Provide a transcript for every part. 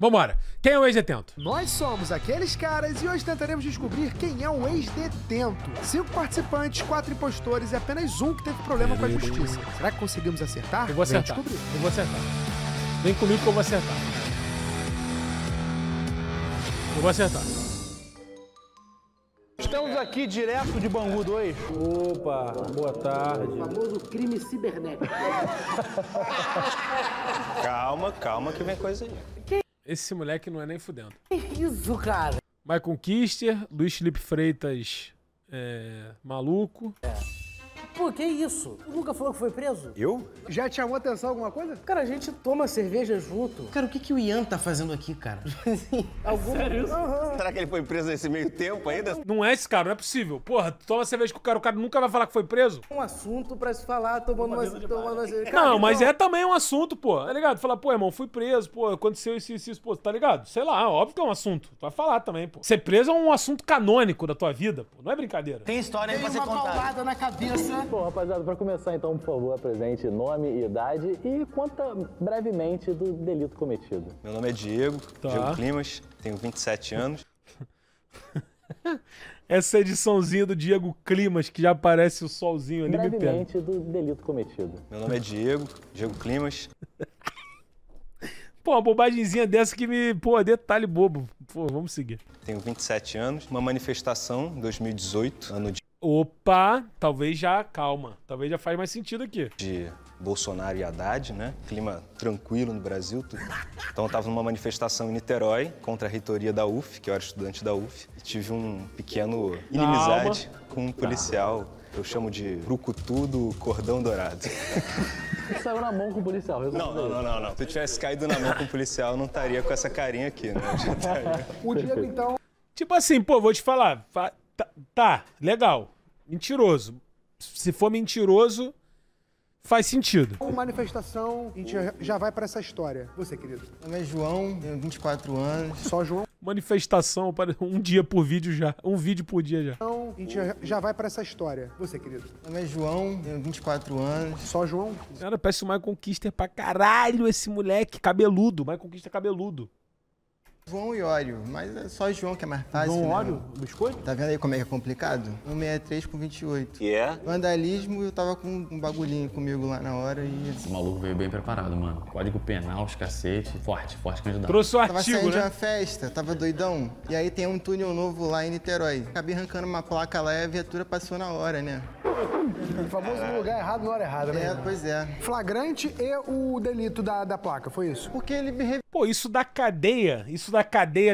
Vambora. Quem é o ex-detento? Nós somos Aqueles Caras e hoje tentaremos descobrir quem é o ex-detento. 5 participantes, 4 impostores e apenas um que teve problema com a justiça. Será que conseguimos acertar? Eu vou acertar. Eu vou acertar. Vem comigo que eu vou acertar. Eu vou acertar. Estamos aqui direto de Bangu 2. Opa, boa tarde. O famoso crime cibernético. Calma, calma que vem coisa aí. Que esse moleque não é nem fudendo. Que isso, cara? Michael Kister, Luiz Felipe Freitas, maluco. Pô, que isso? Tu nunca falou que foi preso? Eu? Já te chamou a atenção alguma coisa? Cara, a gente toma cerveja junto. Cara, o que que o Ian tá fazendo aqui, cara? Sério? Uhum. Será que ele foi preso nesse meio tempo ainda? Não é esse cara, não é possível. Porra, tu toma cerveja com o cara nunca vai falar que foi preso? Um assunto pra se falar, tomando uma cerveja. Não, mas é também um assunto, pô. Tá ligado? Falar, pô, irmão, fui preso, pô, aconteceu isso, pô, tá ligado? Sei lá, óbvio que é um assunto. Tu vai falar também, pô. Ser preso é um assunto canônico da tua vida, pô. Não é brincadeira. Tem história aí pra ser contada. Tem uma paulada na cabeça. Bom, rapaziada, pra começar então, por favor, apresente nome, idade e conta brevemente do delito cometido. Meu nome é Diego, tá. Diego Climas, tenho 27 anos. Essa ediçãozinha do Diego Climas, que já aparece o solzinho ali, me pega. Brevemente do delito cometido. Meu nome é Diego Climas. Pô, uma bobagemzinha dessa que me... Pô, detalhe bobo. Pô, vamos seguir. Tenho 27 anos, uma manifestação em 2018, ano de... Opa, talvez já faz mais sentido aqui. De Bolsonaro e Haddad, né? Clima tranquilo no Brasil, tudo. Então eu tava numa manifestação em Niterói contra a reitoria da UFF, que eu era estudante da UFF. E tive um pequeno inimizade com um policial, eu chamo de brucutu do cordão dourado. Você saiu na mão com o policial, resolveu. Não. Se eu tivesse caído na mão com o policial, eu não estaria com essa carinha aqui, né? Eu já estaria... O Diego, então... Tipo assim, pô, vou te falar... Tá, legal. Mentiroso. Se for mentiroso, faz sentido. Uma manifestação, a gente já vai pra essa história. Você, querido. Meu nome é João, tenho 24 anos. Só João? Manifestação, um dia por vídeo já. Um vídeo por dia já. Então, a gente já vai pra essa história. Você, querido. Meu nome é João, tenho 24 anos. Só João? Cara, parece o Michael Kister pra caralho esse moleque. Cabeludo, Michael Kister cabeludo. João e óleo, mas é só João que é mais fácil. João, né? Óleo? Biscoito? Tá vendo aí como é que é complicado? 163 com 28. Vandalismo, eu tava com um bagulhinho comigo lá na hora e... Esse maluco veio bem preparado, mano. Código penal, os cacete. Forte candidato. Trouxe o artigo, né? Tava saindo de uma festa, tava doidão. E aí tem um túnel novo lá em Niterói. Acabei arrancando uma placa lá e a viatura passou na hora, né? O famoso lugar errado na hora errada, né? É, pois é. Flagrante e o delito da placa, foi isso? Porque ele me... Pô, isso da cadeia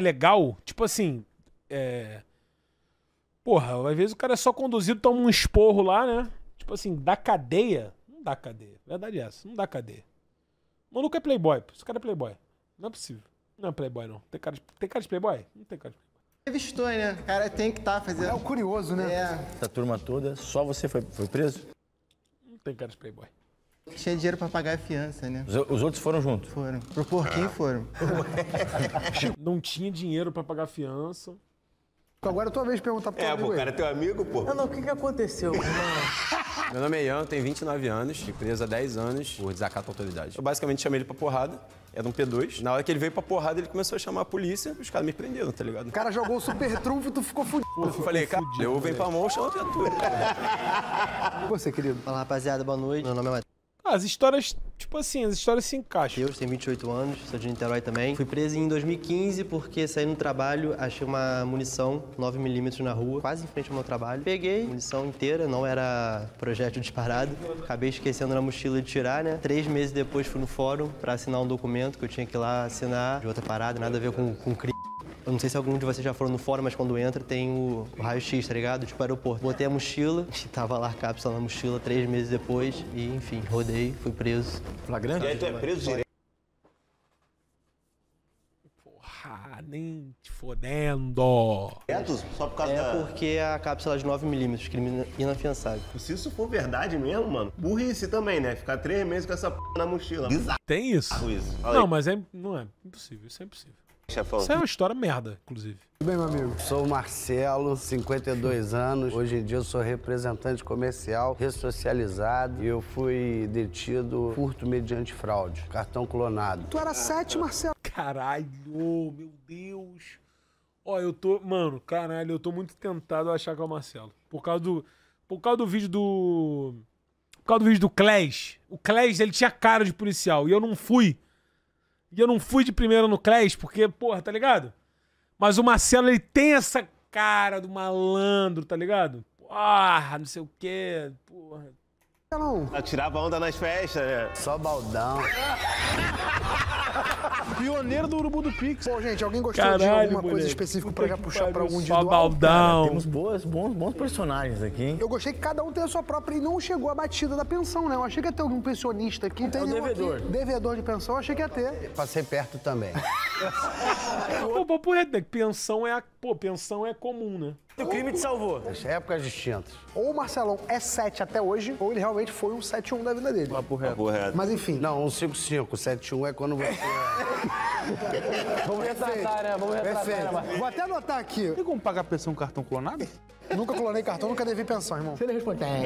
legal, tipo assim, porra, às vezes o cara é só conduzido, toma um esporro lá, né? Tipo assim, da cadeia, não dá cadeia. Verdade é essa, não dá cadeia. O maluco é playboy, esse cara é playboy. Não é possível. Não é playboy, não. Tem cara de playboy? Não tem cara de playboy. Entrevistou, né? O cara tem que estar fazendo... É o curioso, né? É. Essa turma toda, só você foi preso? Não tem cara de playboy. Tinha dinheiro pra pagar a fiança, né? Os outros foram juntos? Foram. Pro porquinho foram. Não tinha dinheiro pra pagar a fiança. Agora é tua vez de perguntar pro amigo. É, pô, o cara é teu amigo, pô. Não, o que que aconteceu? Meu nome é Ian, tenho 29 anos, fui preso há 10 anos por desacato à autoridade. Eu basicamente chamei ele pra porrada. Era um P2. Na hora que ele veio pra porrada, ele começou a chamar a polícia, os caras me prenderam, tá ligado? O cara jogou o super trunfo e tu ficou fudido. Eu falei, cara, eu venho pra mão, chama a viatura. Você, querido? Fala, rapaziada, boa noite. Meu nome é Mateus. As histórias, tipo assim, as histórias se encaixam. Eu tenho 28 anos, sou de Niterói também. Fui preso em 2015 porque saí no trabalho, achei uma munição 9mm na rua, quase em frente ao meu trabalho. Peguei, munição inteira, não era projétil disparado. Acabei esquecendo na mochila de tirar, né? 3 meses depois fui no fórum pra assinar um documento que eu tinha que ir lá assinar, de outra parada, nada a ver com crime. Eu não sei se algum de vocês já foram no fórum, mas quando entra tem o raio-x, tá ligado? Tipo aeroporto. Botei a mochila, tava lá a cápsula na mochila 3 meses depois e, enfim, rodei, fui preso. Flagrante? E aí tu é preso direito? Porra, nem te fodendo. Só por causa porque a cápsula é de 9mm, crime inafiançável. Se isso for verdade mesmo, mano, burrice também, né? Ficar 3 meses com essa p*** na mochila. Bizarro. Tem isso? Não, mas não é impossível, isso é impossível. Isso é uma história merda, inclusive. Tudo bem, meu amigo? Sou o Marcelo, 52 anos. Hoje em dia eu sou representante comercial, ressocializado. E eu fui detido furto mediante fraude, cartão clonado. Tu era 7, Marcelo? Caralho, meu Deus. Ó, eu tô... Mano, caralho, eu tô muito tentado a achar que é o Marcelo. Por causa do vídeo do... Por causa do vídeo do Clash. O Clash, ele tinha cara de policial. E eu não fui. E eu não fui de primeira no Clash, porque, porra, tá ligado? Mas o Marcelo, ele tem essa cara do malandro, tá ligado? Porra, não sei o quê, porra. Eu tirava onda nas festas, né? Só baldão. Pioneiro do Urubu do Pix. Pô, gente, alguém gostou de alguma coisa específica pra já puxar pra algum dia do baldão? Temos bons personagens aqui, hein? Eu gostei que cada um tem a sua própria e não chegou a batida da pensão, né? Eu achei que ia ter algum pensionista aqui. É um devedor. Devedor de pensão, eu achei que ia ter. Passei perto também. Pô, porra, pensão é a... Pô, pensão é comum, né? O crime te salvou. Nessa época é distinta. Ou o Marcelão é 7 até hoje, ou ele realmente foi um 7-1 da vida dele. Papo reto. Mas enfim. Não, um 5-5. 7-1 é quando você... Vamos retratar, né? Vamos retratar, né? Vou até anotar aqui. Tem como pagar pensão um cartão clonado? Nunca clonei cartão, nunca devi pensão, irmão. Você não responde. Tem.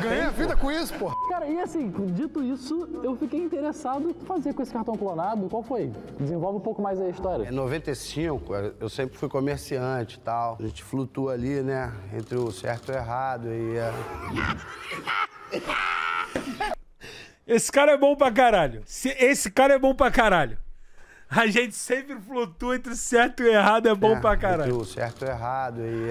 Ganhei a vida com isso, porra. Cara, e assim, dito isso, eu fiquei interessado em fazer com esse cartão clonado. Qual foi? Desenvolve um pouco mais a história. Em 95, eu sempre fui comerciante e tal. A gente flutua ali, né? Entre o certo e o errado e... Esse cara é bom pra caralho. Esse cara é bom pra caralho. A gente sempre flutua entre certo e errado, é bom pra caralho. Entre o certo e errado e...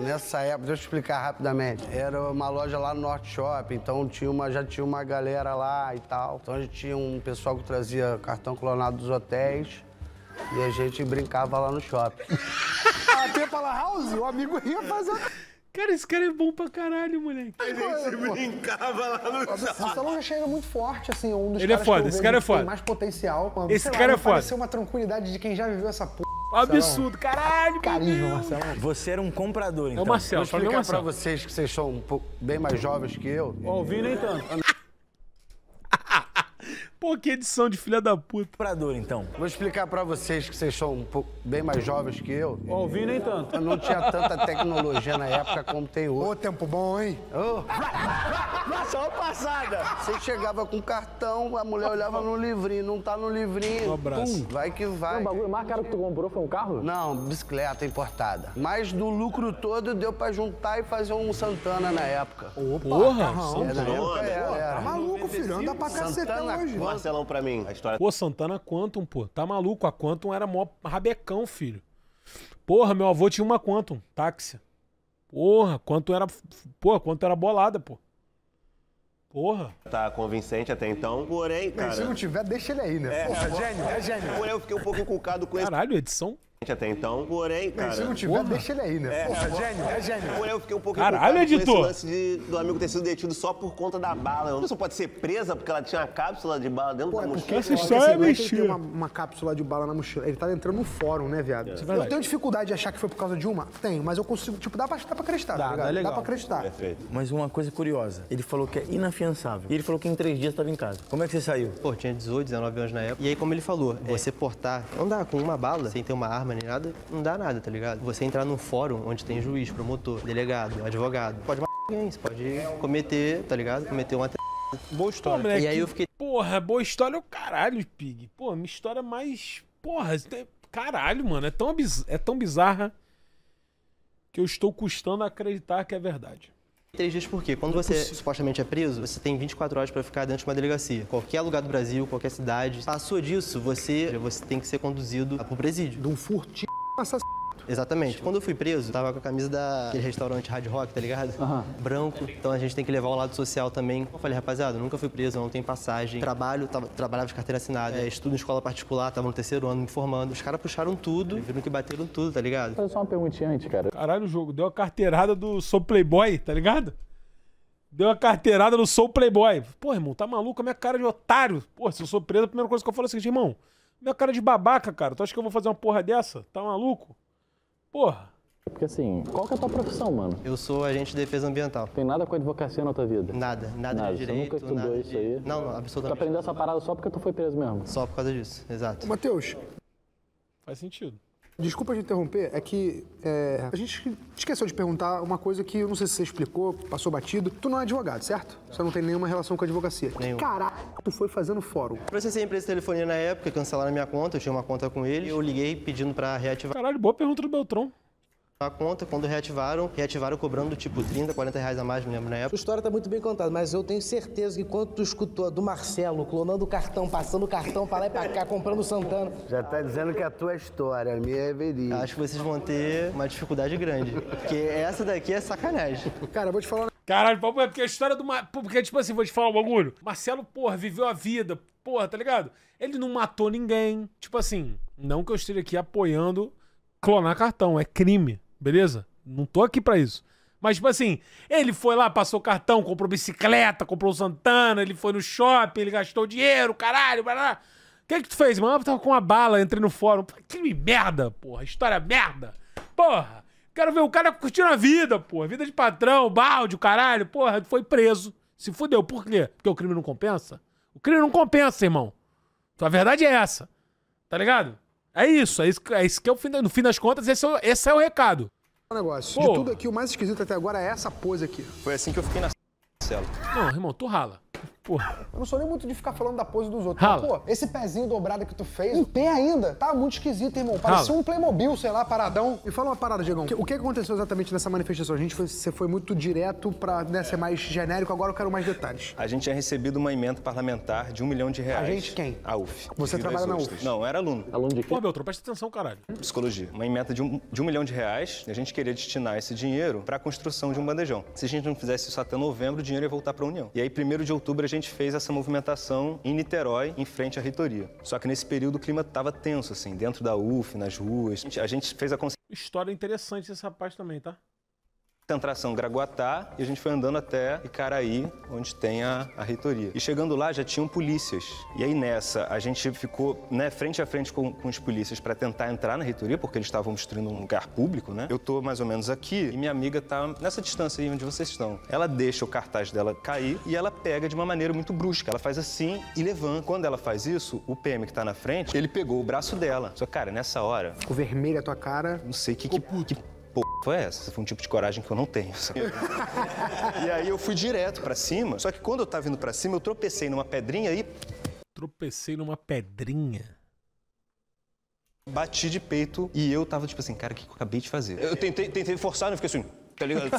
Nessa época, deixa eu explicar rapidamente. Era uma loja lá no Norte Shopping, então já tinha uma galera lá e tal. Então a gente tinha um pessoal que trazia cartão clonado dos hotéis e a gente brincava lá no shopping. Até pra La House, o amigo ia fazer... Cara, esse cara é bom pra caralho, moleque. A gente brincava lá no chão. O Salão já era muito forte, assim, um dos caras que esse cara é foda. Tem mais potencial. Mano. Esse cara é foda. Pareceu uma tranquilidade de quem já viveu essa porra. Absurdo, caralho, carisma, Marcelo. Você era um comprador, então. É o Marcelo. Vou explicar pra vocês que vocês são um pouco bem mais jovens que eu. Alvinho nem tanto. Pô, que edição de filha da puta. Comprador, então. Vou explicar pra vocês que vocês são um pouco bem mais jovens que eu. Alvinho nem tanto. Eu não tinha tanta tecnologia na época como tem hoje. Ô, tempo bom, hein? Ô. Só passada. Você chegava com cartão, a mulher olhava no livrinho. Não tá no livrinho. Um abraço. Vai que vai. O bagulho mais caro que tu comprou foi um carro? Não, bicicleta importada. Mas do lucro todo deu pra juntar e fazer um Santana na época. Ô, porra. Tá maluco, filho. Anda pra caceta hoje. Marcelão pra mim, a história... Pô, Santana Quantum, pô. Tá maluco? A Quantum era mó rabecão, filho. Porra, meu avô tinha uma Quantum, táxi. Porra, Quantum era... Porra, Quantum era bolada, pô. Porra. Tá convincente até então, porém, cara... Mas se não tiver, deixa ele aí, né? É gênio. Porém, eu fiquei um pouco inculcado com esse... Caralho, edição... Até então, porém, cara... Mas se não tiver, deixa ele aí, né? É gênio. Porém, eu fiquei um pouco inculcado com esse lance do amigo ter sido detido só por conta da bala. A pessoa pode ser presa porque ela tinha uma cápsula de bala dentro da mochila. Porque essa história é mentira. Ele tem uma cápsula de bala na mochila. Ele tá entrando no fórum, né, viado? Eu tenho dificuldade de achar que foi por causa de uma? Tenho, mas eu consigo... Tipo, dá pra acreditar, tá ligado? Dá pra acreditar. Perfeito. Mas uma coisa curiosa. Ele falou que é inafiançável. E ele falou que em 3 dias tava em casa. Como é que você saiu? Pô, tinha 18, 19 anos na época. E aí, como ele falou, você portar... Não dá com uma bala, sem ter uma arma nem nada, não dá nada, tá ligado? Você entrar num fórum onde tem juiz, promotor, delegado, advogado, pode matar alguém, você pode cometer, tá ligado? Cometer uma... Boa história. Pô, moleque, e aí eu fiquei... Porra, boa história, o caralho, Pig. Pô, minha história mais... Porra, caralho, mano, é tão bizarra que eu estou custando acreditar que é verdade. 3 dias por quê? Quando você supostamente é preso, você tem 24 horas pra ficar dentro de uma delegacia. Qualquer lugar do Brasil, qualquer cidade. Passou disso, você tem que ser conduzido pro presídio. De um furtivo assassino. Exatamente. Quando eu fui preso, tava com a camisa daquele restaurante Hard Rock, tá ligado? Uhum. Branco. Então a gente tem que levar o lado social também. Eu falei, rapaziada, eu nunca fui preso, não tenho passagem. Trabalhava de carteira assinada, estudo em escola particular, tava no 3º ano me formando. Os caras puxaram tudo, viram que bateram tudo, tá ligado? Fazer só uma perguntinha antes, cara. Caralho, o jogo deu a carteirada do Sou Playboy, tá ligado? Deu a carteirada do Sou Playboy. Pô, irmão, tá maluco? A minha cara de otário. Pô, se eu sou preso, a primeira coisa que eu falo é o seguinte, irmão, minha cara de babaca, cara. Tu acha que eu vou fazer uma porra dessa? Tá maluco? Porra. Porque assim, qual que é a tua profissão, mano? Eu sou agente de defesa ambiental. Tem nada com a advocacia na tua vida? Nada de direito, nada. Você nunca estudou isso aí? Não, absolutamente. Tu aprendeu essa parada só porque tu foi preso mesmo? Só por causa disso, exato. Mateus. Faz sentido. Desculpa de interromper, é que a gente esqueceu de perguntar uma coisa que eu não sei se você explicou, passou batido. Tu não é advogado, certo? Você não tem nenhuma relação com a advocacia. Nenhum. Caraca, tu foi fazendo fórum. Processei a empresa de telefonia na época, cancelaram a minha conta, eu tinha uma conta com ele, eu liguei pedindo pra reativar. Caralho, boa pergunta do Beltrão. A conta, quando reativaram cobrando tipo 30, 40 reais a mais, me lembro na época. Sua história tá muito bem contada, mas eu tenho certeza que quando tu escutou do Marcelo clonando o cartão, passando o cartão pra lá e pra cá, comprando o Santana... Já tá dizendo que a tua história, a minha é verídica. Acho que vocês vão ter uma dificuldade grande, porque essa daqui é sacanagem. Cara, eu vou te falar... Caralho, porque a história do... Porque, tipo assim, vou te falar um bagulho. Marcelo, porra, viveu a vida, porra, tá ligado? Ele não matou ninguém, tipo assim, não que eu esteja aqui apoiando clonar cartão, é crime. Beleza? Não tô aqui pra isso. Mas, tipo assim, ele foi lá, passou cartão, comprou bicicleta, comprou o Santana, ele foi no shopping, ele gastou dinheiro, caralho, barará. O que é que tu fez, mano? Eu tava com uma bala, entrei no fórum. Que merda, porra. História merda. Porra. Quero ver o cara curtindo a vida, porra. Vida de patrão, balde, caralho. Porra, foi preso. Se fudeu. Por quê? Porque o crime não compensa? O crime não compensa, irmão. Então, a verdade é essa. Tá ligado? É isso que é o fim, no fim das contas, esse é o recado. Negócio. De tudo aqui, o mais esquisito até agora é essa pose aqui. Foi assim que eu fiquei na cela. Não, irmão, tu rala. Porra. Eu não sou nem muito de ficar falando da pose dos outros. Mas, pô, esse pezinho dobrado que tu fez, não tem ainda. Tá muito esquisito, irmão. Parecia um Playmobil, sei lá, paradão. E fala uma parada, Diegão. O que aconteceu exatamente nessa manifestação? Você foi muito direto pra ser mais genérico, agora eu quero mais detalhes. A gente tinha recebido uma emenda parlamentar de R$1 milhão. A gente quem? A UF. Você trabalha na UF? Não, eu era aluno. Aluno de quê? Pô, Beltrão, presta atenção, caralho. Psicologia. Uma emenda de R$1 milhão. A gente queria destinar esse dinheiro pra construção de um bandejão. Se a gente não fizesse isso até novembro, o dinheiro ia voltar pra União. E aí, 1º de outubro, a gente fez essa movimentação em Niterói, em frente à reitoria. Só que nesse período o clima tava tenso, assim, dentro da UF, nas ruas. A gente fez a História interessante essa parte também, tá? Concentração Graguatá, e a gente foi andando até Icaraí, onde tem a reitoria. E chegando lá, já tinham polícias. E aí nessa, a gente ficou, né, frente a frente com os polícias para tentar entrar na reitoria, porque eles estavam destruindo um lugar público, né? Eu tô mais ou menos aqui, e minha amiga tá nessa distância aí onde vocês estão. Ela deixa o cartaz dela cair, e ela pega de uma maneira muito brusca. Ela faz assim e levanta. Quando ela faz isso, o PM que tá na frente, ele pegou o braço dela. Só, cara, nessa hora... Ficou vermelho a tua cara. Não sei o que foi essa? Foi um tipo de coragem que eu não tenho. Sabe? E aí eu fui direto pra cima, só que quando eu tava indo pra cima, eu tropecei numa pedrinha e... Tropecei numa pedrinha? Bati de peito e eu tava tipo assim, cara, o que eu acabei de fazer? Eu tentei forçar, não fiquei assim... Tá ligado?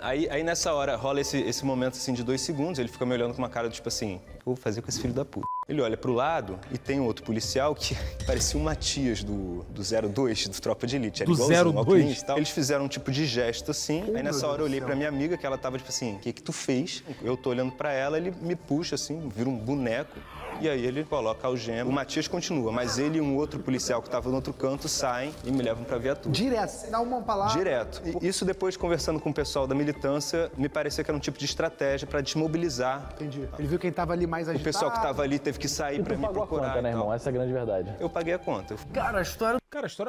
Aí nessa hora rola esse momento assim de 2 segundos, ele fica me olhando com uma cara tipo assim, o que eu vou fazer com esse filho da puta? Ele olha pro lado e tem outro policial que parecia o Matias do 02, do Tropa de Elite. Era igualzinho, um alpinista e tal. Eles fizeram um tipo de gesto assim, aí nessa hora eu olhei pra minha amiga que ela tava tipo assim, o que tu fez? Eu tô olhando pra ela, ele me puxa assim, vira um boneco. E aí ele coloca a algema. O Matias continua, mas ele e um outro policial que tava no outro canto saem e me levam pra viatura. Direto, dá uma palavra. Direto. E isso depois, conversando com o pessoal da militância, me parecia que era um tipo de estratégia pra desmobilizar. Entendi. Ele viu quem tava ali mais agitado. O pessoal que tava ali teve que sair pra me procurar. A conta, né, irmão? Essa é a grande verdade. Eu paguei a conta. Cara, a história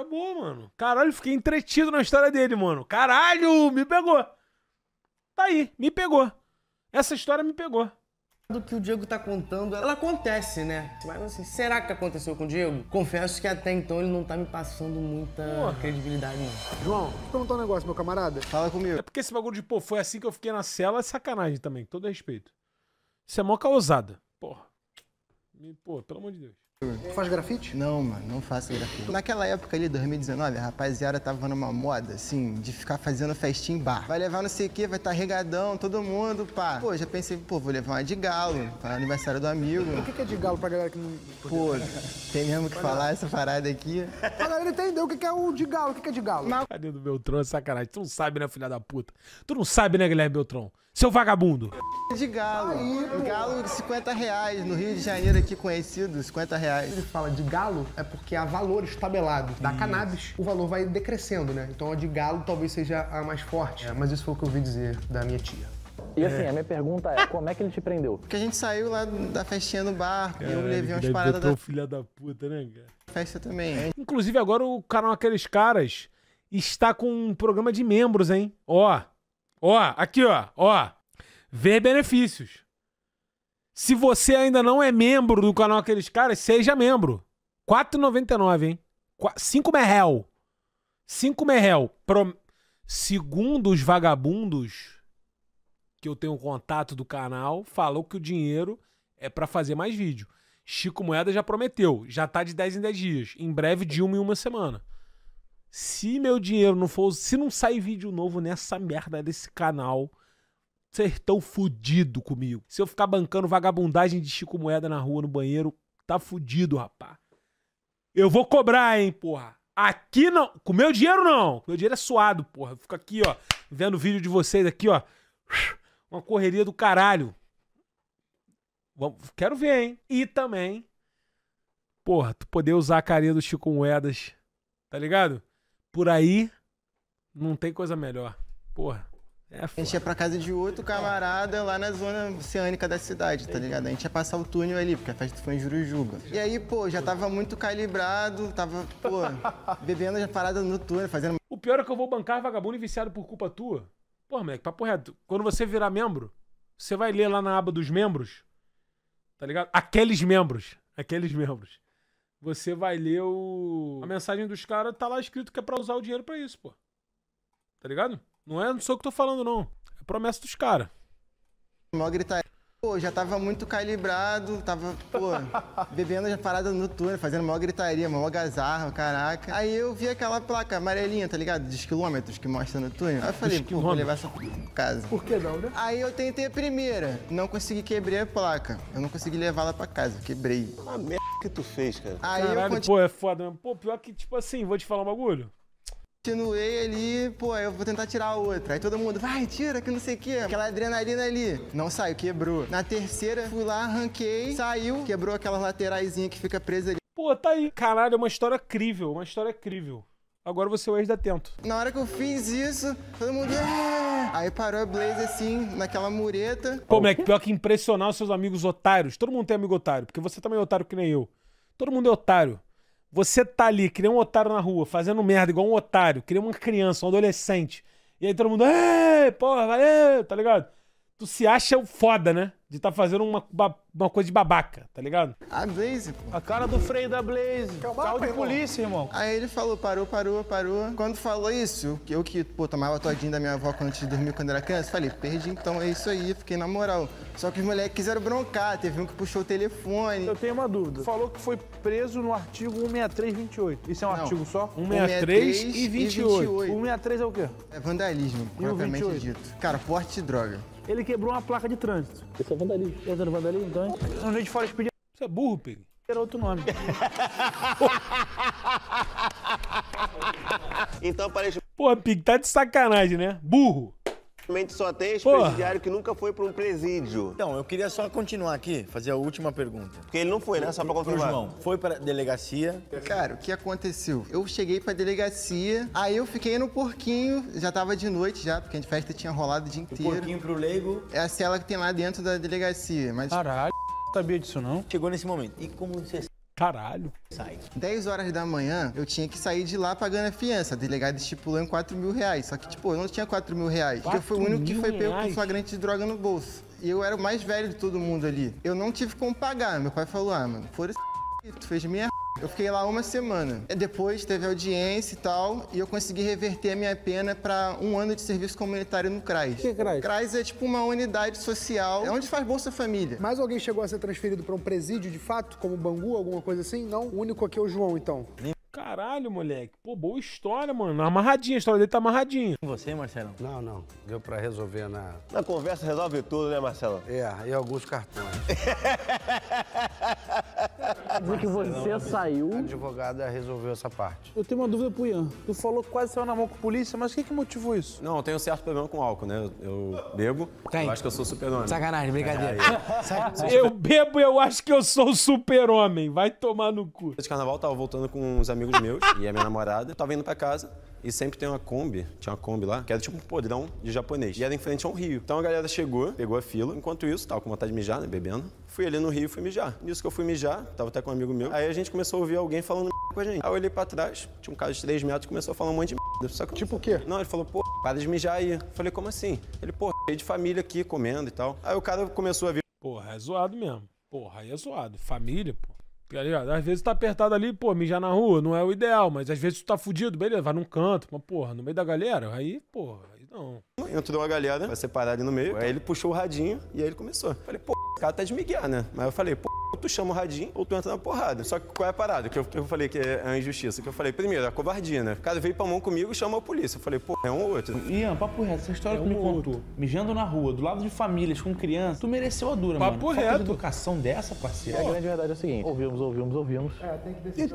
é boa, mano. Caralho, fiquei entretido na história dele, mano. Caralho, me pegou. Tá aí, me pegou. Essa história me pegou. Do que o Diego tá contando, ela acontece, né? Mas assim, será que aconteceu com o Diego? Confesso que até então ele não tá me passando muita credibilidade, não. João, deixa eu perguntar um negócio, meu camarada. Fala comigo. É porque esse bagulho de, pô, foi assim que eu fiquei na cela, é sacanagem também, com todo respeito. Isso é mó causada. Porra. Pô, pelo amor de Deus. Tu faz grafite? Não, mano, não faço grafite. Naquela época ali, 2019, a rapaziada tava numa moda, assim, de ficar fazendo festinha em bar. Vai levar não sei o que, vai estar regadão, todo mundo, pá. Pô, já pensei, pô, vou levar uma de galo, pra aniversário do amigo. O que é de galo pra galera que não... Pô, tem mesmo que falar essa parada aqui. A galera entendeu o que é o de galo, o que é de galo. Cadê do Beltrão, sacanagem. Tu não sabe, né, filha da puta? Tu não sabe, né, Guilherme Beltrão? Seu vagabundo. De galo. Aí, galo de R$50. No Rio de Janeiro aqui conhecido, R$50. Ele fala de galo é porque há valores tabelados. Da cannabis, o valor vai decrescendo, né? Então a de galo talvez seja a mais forte. É, mas isso foi o que eu ouvi dizer da minha tia. E assim, a minha pergunta é, como é que ele te prendeu? Porque a gente saiu lá da festinha no barco, eu levei umas paradas da... filha da puta, né, cara? Festa também. Inclusive agora o canal Aqueles Caras está com um programa de membros, hein? Ó. Ó, aqui ó, ó, vê benefícios. Se você ainda não é membro do canal Aqueles Caras, seja membro. R$4,99, hein? 5 merréu. 5 merréu. Segundo os vagabundos que eu tenho contato do canal, falou que o dinheiro é pra fazer mais vídeo. Chico Moeda já prometeu. Já tá de 10 em 10 dias. Em breve, de 1 em 1 semana. Se meu dinheiro não for... Se não sair vídeo novo nessa merda desse canal, vocês tão fudido comigo. Se eu ficar bancando vagabundagem de Chico Moeda na rua, no banheiro, tá fudido, rapá. Eu vou cobrar, hein, porra. Aqui não. Com meu dinheiro, não. Meu dinheiro é suado, porra. Eu fico aqui, ó, vendo vídeo de vocês aqui, ó. Uma correria do caralho. Quero ver, hein? E também, porra, tu poder usar a carinha do Chico Moedas, tá ligado? Por aí, não tem coisa melhor. Porra, é foda. A gente ia pra casa de outro camarada lá na zona oceânica da cidade, tá ligado? A gente ia passar o túnel ali, porque a festa foi em Jurujuba. E aí, pô, já tava muito calibrado, tava, pô, bebendo a parada no túnel, fazendo... O pior é que eu vou bancar vagabundo e viciado por culpa tua. Porra, moleque, papo reto. Quando você virar membro, você vai ler lá na aba dos membros... Tá ligado? Aqueles membros. Aqueles membros. Você vai ler o... A mensagem dos caras tá lá escrito que é pra usar o dinheiro pra isso, pô. Tá ligado? Não é, não sou o que tô falando, não. É promessa dos caras. Mó gritar. Pô, já tava muito calibrado, tava, pô, bebendo a parada no túnel, fazendo maior gritaria, maior gazarra, caraca. Aí eu vi aquela placa amarelinha, tá ligado? Dos quilômetros que mostra no túnel. Aí eu falei, pô, vou levar essa casa. Por que não, né? Aí eu tentei a primeira, não consegui quebrar a placa. Eu não consegui levá-la pra casa, quebrei. Uma merda que tu fez, cara. Aí caralho, pô, é foda mesmo. Pô, pior que, tipo assim, vou te falar um bagulho. Continuei ali, pô, eu vou tentar tirar a outra. Aí todo mundo, vai, tira, que não sei o quê. Aquela adrenalina ali. Não saiu, quebrou. Na terceira, fui lá, arranquei, saiu, quebrou aquela lateraizinha que fica presa ali. Pô, tá aí. Caralho, é uma história crível, uma história crível. Agora você é o ex-detento. Na hora que eu fiz isso, todo mundo... Aí parou a Blaze assim, naquela mureta. Pô, moleque, pior que impressionar os seus amigos otários. Todo mundo tem amigo otário, porque você também é otário que nem eu. Todo mundo é otário. Você tá ali, que nem um otário na rua, fazendo merda igual um otário, que nem uma criança, um adolescente. E aí todo mundo, ei, porra, valeu, tá ligado? Tu se acha o foda, né? De tá fazendo uma coisa de babaca, tá ligado? A Blaze, pô. A cara do freio da Blaze. Carro de polícia, irmão. Aí ele falou, parou, parou, parou. Quando falou isso, eu que, pô, tomava todinho da minha avó antes de dormir quando era criança, falei, perdi, então é isso aí, fiquei na moral. Só que os moleques quiseram broncar, teve um que puxou o telefone. Eu tenho uma dúvida. Falou que foi preso no artigo 16328. Isso é um artigo só? 163 e 28. 163 é o quê? É vandalismo, propriamente dito. Cara, porte de droga. Ele quebrou uma placa de trânsito. Isso é vandalismo. Isso é vandalismo, então... Um jeito de fora expediente... Isso é burro, Pig. Era outro nome. Então parece... Porra, Pig, tá de sacanagem, né? Burro. Só tem ex-presidiário que nunca foi pra um presídio. Então, eu queria só continuar aqui, fazer a última pergunta. Porque ele não foi, né? Só pra confirmar. O João foi pra delegacia. Cara, o que aconteceu? Eu cheguei pra delegacia, aí eu fiquei no porquinho, já tava de noite já, porque a festa tinha rolado o dia inteiro. O porquinho pro leigo? É a cela que tem lá dentro da delegacia, mas... Caralho, não sabia disso não. Chegou nesse momento. E como você... Caralho. Sai. 10 horas da manhã, eu tinha que sair de lá pagando a fiança. O delegado estipulou em 4 mil reais. Só que, tipo, eu não tinha 4 mil reais. Porque eu fui o único que foi pego com flagrante de droga no bolso. E eu era o mais velho de todo mundo ali. Eu não tive como pagar. Meu pai falou, ah, mano, foda-se, tu fez merda. Eu fiquei lá 1 semana. Depois teve audiência e tal, e eu consegui reverter a minha pena pra 1 ano de serviço comunitário no CRAS. O que é CRAS? CRAS é tipo uma unidade social, é onde faz Bolsa Família. Mas alguém chegou a ser transferido pra um presídio de fato, como Bangu, alguma coisa assim? Não? O único aqui é o João, então. Caralho, moleque. Pô, boa história, mano. Amarradinha, a história dele tá amarradinha. E você, Marcelo? Não, não. Deu pra resolver na... Na conversa resolve tudo, né, Marcelo? É, e alguns cartões. De que você não saiu... A advogada resolveu essa parte. Eu tenho uma dúvida pro Ian. Tu falou que quase saiu na mão com a polícia, mas o que que motivou isso? Não, eu tenho um certo problema com álcool, né? Eu bebo, eu acho que eu sou super-homem. Sacanagem, brincadeira. Eu bebo, eu acho que eu sou super-homem. Vai tomar no cu. De carnaval, tava voltando com uns amigos meus e a minha namorada. Tava indo pra casa e sempre tem uma Kombi, tinha uma Kombi lá, que era tipo um podrão de japonês. E era em frente a um rio. Então a galera chegou, pegou a fila. Enquanto isso, tava com vontade de mijar, né, bebendo. Fui ali no rio e fui mijar. Nisso que eu fui mijar, tava até com um amigo meu. Aí a gente começou a ouvir alguém falando com a gente. Aí eu olhei pra trás, tinha um cara de 3 metros e começou a falar um monte de merda. Só que tipo o quê? Não, ele falou, pô, para de mijar aí. Eu falei, como assim? Ele, pô, cheio de família aqui, comendo e tal. Aí o cara começou a vir. Porra, é zoado mesmo. Porra, aí é zoado. Família, pô. Tá ligado? Às vezes tá apertado ali, pô, mijar na rua não é o ideal, mas às vezes tu tá fudido, beleza, vai num canto, mas porra, no meio da galera, aí, porra, aí não. Entrou uma galera, vai separar ali no meio, aí ele puxou o radinho e aí ele começou. Falei, pô, o cara tá de migué, né? Mas eu falei, pô, tu chama o radinho ou tu entra na porrada. Só que qual é a parada? Que eu falei que é a injustiça. Que eu falei, primeiro, a covardia, né? O cara veio pra mão comigo e chamou a polícia. Eu falei, pô, é um ou outro. Ian, papo reto, essa história é que me contou. Mijando na rua, do lado de famílias, com criança, tu mereceu a dura, papo mano. Papo reto. Falta de educação dessa, parceiro. Pô. A grande verdade é o seguinte, ouvimos. É, tem que decidir.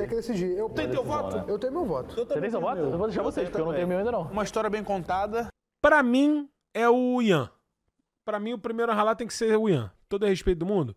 Tem que decidir. Eu tenho teu voto? Né? Eu tenho meu voto. Você tem seu voto? Eu vou deixar vocês, porque eu não tenho meu ainda não. Uma história bem contada. Pra mim, é o Ian. Pra mim, o primeiro a ralar tem que ser o Ian. Todo a respeito do mundo.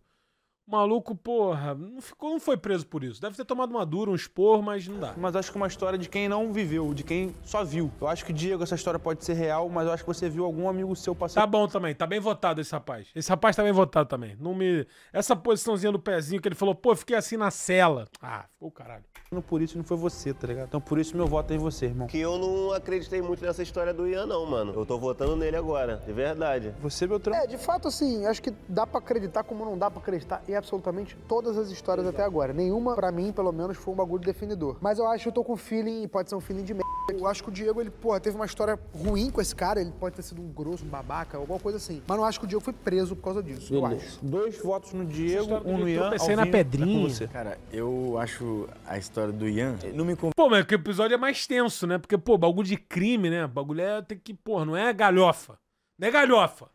Maluco, porra, não foi preso por isso. Deve ter tomado uma dura, um esporro, mas não dá. Mas acho que é uma história de quem não viveu, de quem só viu. Eu acho que, Diego, essa história pode ser real, mas eu acho que você viu algum amigo seu passar... Tá bom também, tá bem votado esse rapaz. Esse rapaz tá bem votado também. Não me... Essa posiçãozinha do pezinho que ele falou, pô, eu fiquei assim na cela. Ah, ficou caralho. Por isso não foi você, tá ligado? Então por isso meu voto é em você, irmão. Que eu não acreditei muito nessa história do Ian, não, mano. Eu tô votando nele agora, de verdade. Você, Beltrão? É, de fato, assim, acho que dá pra acreditar como não dá pra acreditar em absolutamente todas as histórias até agora. Nenhuma, pra mim, pelo menos, foi um bagulho definidor. Mas eu acho que eu tô com feeling, pode ser um feeling de merda. Eu acho que o Diego, ele, porra, teve uma história ruim com esse cara. Ele pode ter sido um grosso, um babaca, alguma coisa assim. Mas não acho que o Diego foi preso por causa disso, eu acho. Dois votos no Diego, um no Ian. Eu pensei na pedrinha. Cara, eu acho a história do Ian, não me confunde. Pô, mas o episódio é mais tenso, né? Porque, pô, bagulho de crime, né? Bagulho é tem que, pô, não é galhofa. Não é galhofa.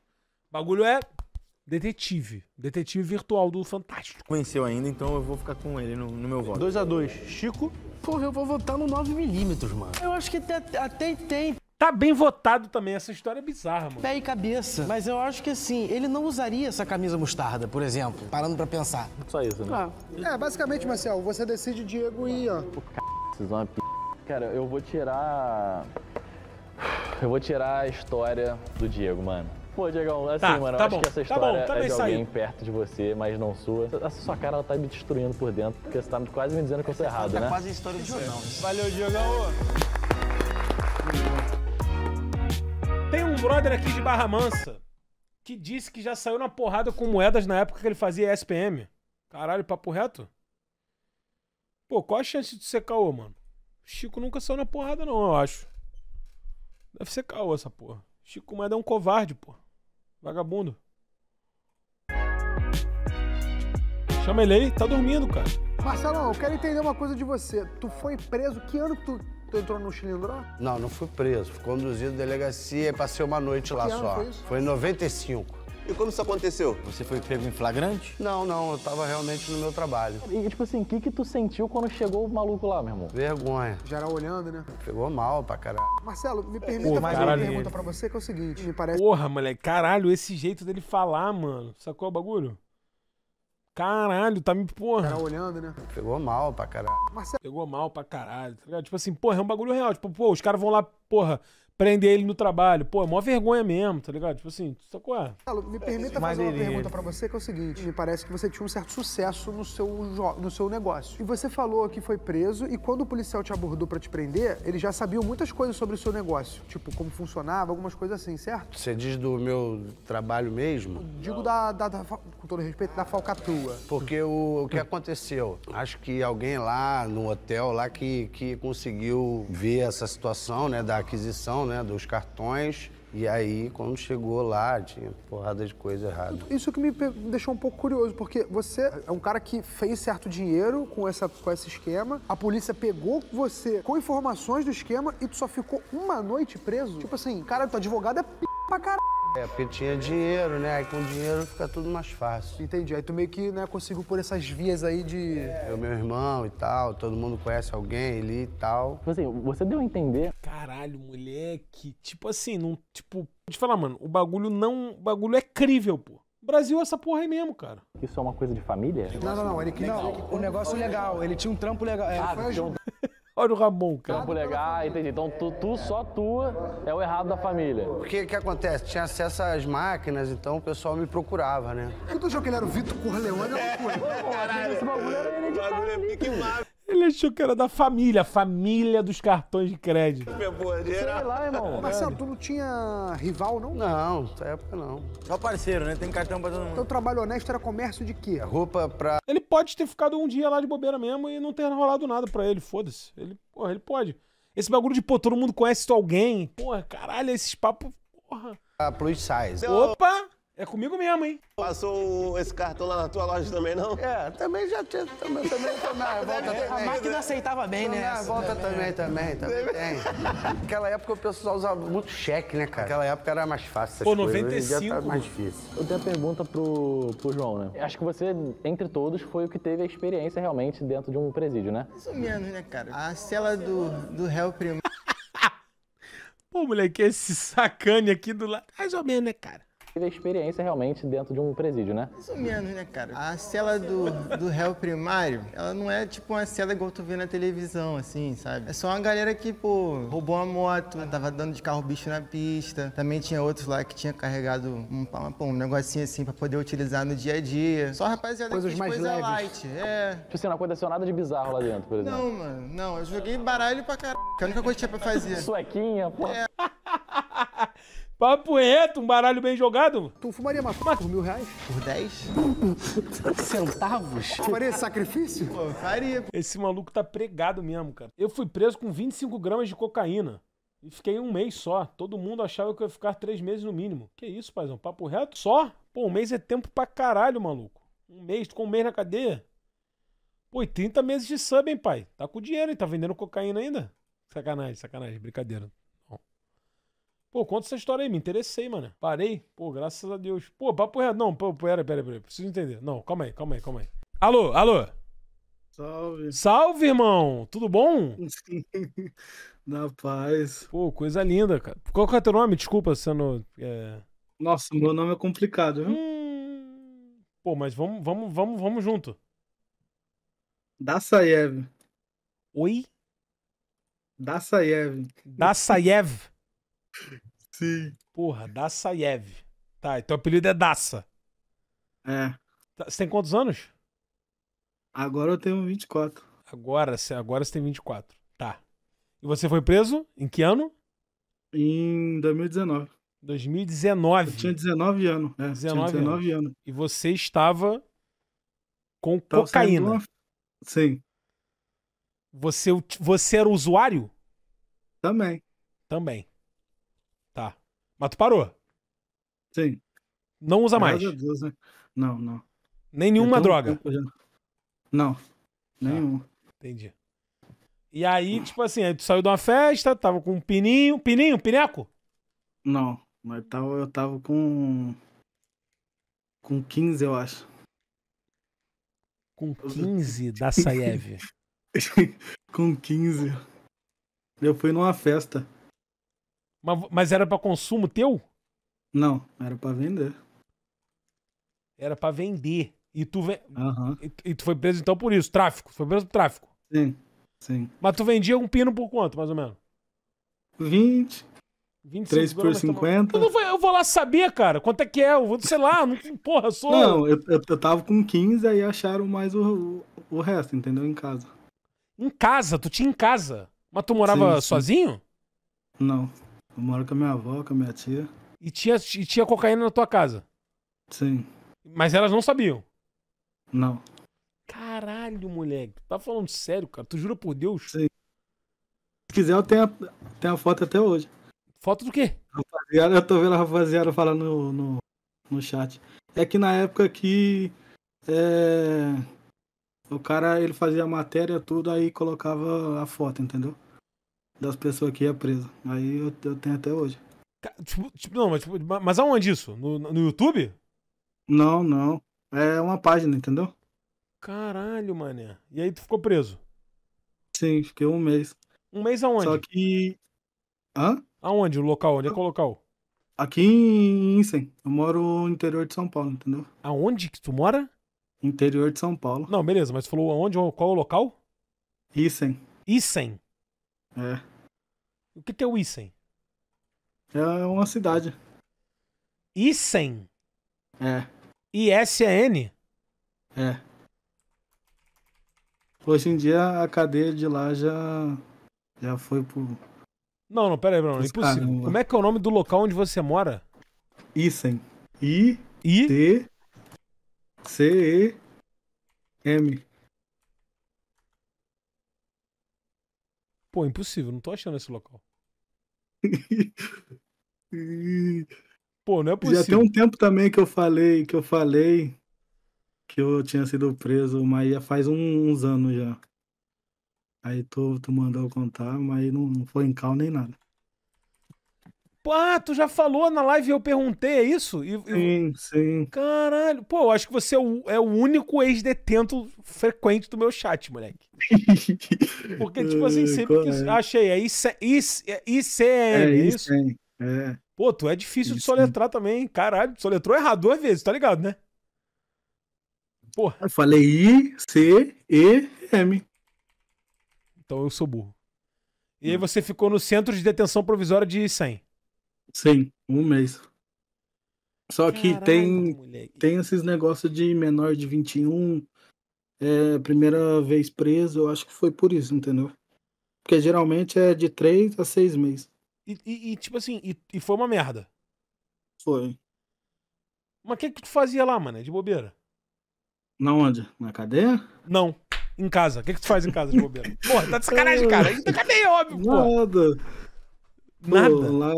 Bagulho é detetive. Detetive virtual do Fantástico. Conheceu ainda, então eu vou ficar com ele no meu voto. 2-2. Chico? Porra, eu vou votar no 9mm, mano. Eu acho que até tem. Tá bem votado também, essa história é bizarra, mano. Pé e cabeça. Mas eu acho que, assim, ele não usaria essa camisa mostarda, por exemplo. Parando pra pensar. Só isso, né? Ah. É, basicamente, Marcelo, você decide Diego e Ian. Pô, c****, vocês vão uma p****. Cara, eu vou tirar a história do Diego, mano. Pô, Diegão, assim, tá, mano, tá eu acho que essa história tá bom, é de alguém perto de você, mas não sua. Essa sua cara, ela tá me destruindo por dentro, porque você tá quase me dizendo que eu tô errado, né? Tá quase a história do João. Valeu, Diegão. Tem um brother aqui de Barra Mansa que disse que já saiu na porrada com moedas na época que ele fazia SPM. Caralho, papo reto? Pô, qual a chance de ser caô, mano? Chico nunca saiu na porrada não, eu acho. Deve ser caô essa porra. Chico Moeda é um covarde, pô. Vagabundo. Chama ele aí, tá dormindo, cara. Marcelão, eu quero entender uma coisa de você. Tu foi preso, que ano que tu entrou no Chilindró? Não, não fui preso. Fui conduzido à delegacia e passei uma noite lá só. Foi isso? Foi em 95. E como isso aconteceu? Você foi pego em flagrante? Não, não, eu tava realmente no meu trabalho. E tipo assim, o que tu sentiu quando chegou o maluco lá, meu irmão? Vergonha. Geral olhando, né? Pegou mal pra caralho. Marcelo, me permita fazer uma pergunta pra você, que é o seguinte, me parece... Porra, moleque, caralho, esse jeito dele falar, mano. Sacou o bagulho? Caralho, tá me porra. Geral olhando, né? Pegou mal pra caralho. Marcelo... Pegou mal pra caralho, tá ligado? Tipo assim, porra, é um bagulho real. Tipo, pô, os caras vão lá, porra... Prender ele no trabalho. Pô, é mó vergonha mesmo, tá ligado? Tipo assim, sacou? Me permita fazer uma pergunta pra você, que é o seguinte. Me parece que você tinha um certo sucesso no seu negócio. E você falou que foi preso e quando o policial te abordou pra te prender, ele já sabia muitas coisas sobre o seu negócio. Tipo, como funcionava, algumas coisas assim, certo? Você diz do meu trabalho mesmo? Digo da com todo respeito, da falcatrua. Porque o que aconteceu? Acho que alguém lá no hotel lá que conseguiu ver essa situação, né, da aquisição, né, dos cartões, e aí quando chegou lá tinha porrada de coisa errada. Isso que me deixou um pouco curioso, porque você é um cara que fez certo dinheiro com esse esquema, a polícia pegou você com informações do esquema e tu só ficou uma noite preso? Tipo assim, cara, teu advogado é p*** pra caralho. É, porque tinha dinheiro, né, aí com dinheiro fica tudo mais fácil. Entendi, aí tu meio que, né, conseguiu por essas vias aí de... É, eu, meu irmão e tal, todo mundo conhece alguém ali e tal. Tipo assim, você deu a entender... Caralho, moleque, tipo assim, não, tipo... Vou te falar, mano, o bagulho é crível, pô. Brasil, essa porra aí mesmo, cara. Isso é uma coisa de família? Não, ele que não. O negócio legal, ele tinha um trampo legal. É, olha o Ramon, cara. Campo legal, entendi. Então tu só tua é o errado da família. Porque o que acontece? Tinha acesso às máquinas, então o pessoal me procurava, né? Tu achou que ele era o Vitor Corleone? Caralho, esse bagulho era ele de família. Ele achou que era da família, família dos cartões de crédito. Sei lá, irmão. Marcelo, tu não tinha rival, não? Não, nessa época não. Só parceiro, né? Tem cartão pra todo mundo. Então o trabalho honesto era comércio de quê? Roupa pra... Ele pode ter ficado um dia lá de bobeira mesmo e não ter rolado nada pra ele, foda-se. Ele, porra, ele pode. Esse bagulho de, pô, todo mundo conhece alguém. Porra, caralho, esses papos, porra. Ah, plus size. Opa! É comigo mesmo, hein? Passou esse cartão lá na tua loja também, não? É, também já tinha. Também tô na volta também. A máquina aceitava bem, né? Na volta também tem. Naquela época o pessoal usava muito cheque, né, cara? Naquela época era mais fácil. Pô, 95. Já tá mais difícil. Eu tenho a pergunta pro João, né? Acho que você, entre todos, foi o que teve a experiência realmente dentro de um presídio, né? Mais ou menos, né, cara? A cela do réu primário. Pô, moleque, esse sacane aqui do lado. Mais ou menos, né, cara? A experiência realmente dentro de um presídio, né? Mais ou menos, né, cara? A cela do réu primário, ela não é tipo uma cela igual tu vê na televisão, assim, sabe? É só uma galera que, pô, roubou uma moto, tava dando de carro bicho na pista. Também tinha outros lá que tinha carregado um negocinho assim pra poder utilizar no dia a dia. Só rapaziada que fez coisa leves. Light, é. Tipo assim, não aconteceu nada de bizarro lá dentro, por exemplo. Não, mano, não. Eu joguei baralho pra caralho. A única coisa que tinha pra fazer. Suequinha, pô. É. Papo reto, um baralho bem jogado. Tu fumaria maconha por R$1000? Por 10? Centavos? Faria esse sacrifício? Pô, faria. Esse maluco tá pregado mesmo, cara. Eu fui preso com 25 gramas de cocaína. E fiquei um mês só. Todo mundo achava que eu ia ficar 3 meses no mínimo. Que isso, paizão? Papo reto? Só? Pô, um mês é tempo pra caralho, maluco. Um mês, tu com um mês na cadeia? Pô, e 30 meses de sub, hein, pai? Tá com dinheiro, hein? Tá vendendo cocaína ainda? Sacanagem, sacanagem. Brincadeira. Pô, conta essa história aí, me interessei, mano. Parei? Pô, graças a Deus. Pô, papo reto. Não, pera, preciso entender. Não, calma aí. Alô, alô. Salve. Salve, irmão. Tudo bom? Na paz. Pô, coisa linda, cara. Qual que é o teu nome? Desculpa, sendo... Nossa, meu nome é complicado, viu? Pô, mas vamos junto. Dasayev. Oi? Dasayev. Dasayev. Sim. Porra, Dasayev. Tá, então o apelido é Dassa. É. Você tem quantos anos? Agora eu tenho 24. Agora você tem 24. Tá. E você foi preso em que ano? Em 2019. 2019? Eu tinha 19 anos. É, 19 anos. E você estava com cocaína. Uma... Sim. Você era usuário? Também. Tá. Mas tu parou? Sim. Não usa mais? Graças a Deus, né? Não, não. Nem nenhuma droga? Não. Nenhuma. Ah, entendi. E aí, tipo assim, aí tu saiu de uma festa, tava com um pininho. Pininho? Pineco? Não. Mas eu tava com... Com 15, eu acho. Com 15, Dasayev? Com 15. Eu fui numa festa. Mas era pra consumo teu? Não, era pra vender. Era pra vender. E tu, uhum. E tu foi preso então por isso, tráfico? Foi preso por tráfico? Sim, sim. Mas tu vendia um pino por quanto, mais ou menos? 20. 25 3 por 50. Tá... Eu vou lá saber, cara, quanto é que é. Eu vou, sei lá, não, porra, sou... Não, eu tava com 15, aí acharam mais o resto, entendeu? Em casa. Em casa? Tu tinha em casa? Mas tu morava sim. Sozinho? Não. Eu moro com a minha avó, com a minha tia. E tinha cocaína na tua casa? Sim. Mas elas não sabiam? Não. Caralho, moleque. Tu tá falando sério, cara? Tu jura por Deus? Sim. Se quiser, eu tenho a foto até hoje. Foto do quê? Rapaziada, eu tô vendo a rapaziada falar no chat. É que na época que... O cara, ele fazia a matéria, tudo, aí colocava a foto, entendeu? Das pessoas que ia presa. Aí eu tenho até hoje. Mas aonde isso? No YouTube? Não, não. É uma página, entendeu? Caralho, mané. E aí tu ficou preso? Sim, fiquei um mês. Um mês aonde? Só que... Hã? Aonde? O local? Onde é que é o local? Aqui em Icém. Eu moro no interior de São Paulo, entendeu? Aonde que tu mora? Interior de São Paulo. Não, beleza, mas tu falou aonde? Qual é o local? Icém. Icém? É. O que é o Icém? É uma cidade. Icém? É. I-S-E-N? É. Hoje em dia a cadeia de lá já foi pro... Não, não, pera aí, Bruno. Impossível. Caramba. Como é que é o nome do local onde você mora? Icém. I-T-C-E-M. Pô, impossível. Não tô achando esse local. Pô, não é possível. Já tem um tempo também que eu falei que eu tinha sido preso, mas já faz uns anos já. Aí tu mandou eu contar, mas não foi em cal nem nada. Pô, ah, tu já falou na live e eu perguntei, é isso? Sim, sim. Caralho. Pô, eu acho que você é o único ex-detento frequente do meu chat, moleque. Porque, tipo assim, sempre que... É? Achei, é ICM, é isso? É. Pô, tu é difícil de soletrar também. Caralho, soletrou errado 2 vezes, tá ligado, né? Porra. Eu falei I-C-E-M. Então eu sou burro. E aí você ficou no centro de detenção provisória de Icém? Sim, 1 mês. Só que caraca, tem esses negócios de menor de 21, primeira vez preso, eu acho que foi por isso, entendeu? Porque geralmente é de 3 a 6 meses. E tipo assim, e foi uma merda? Foi. Mas o que tu fazia lá, mano? De bobeira? Na onde? Na cadeia? Não. Em casa. O que tu faz em casa de bobeira? Porra, tá de sacanagem, cara. Na cadeia, óbvio, pô. Nada. Nada? Pô, lá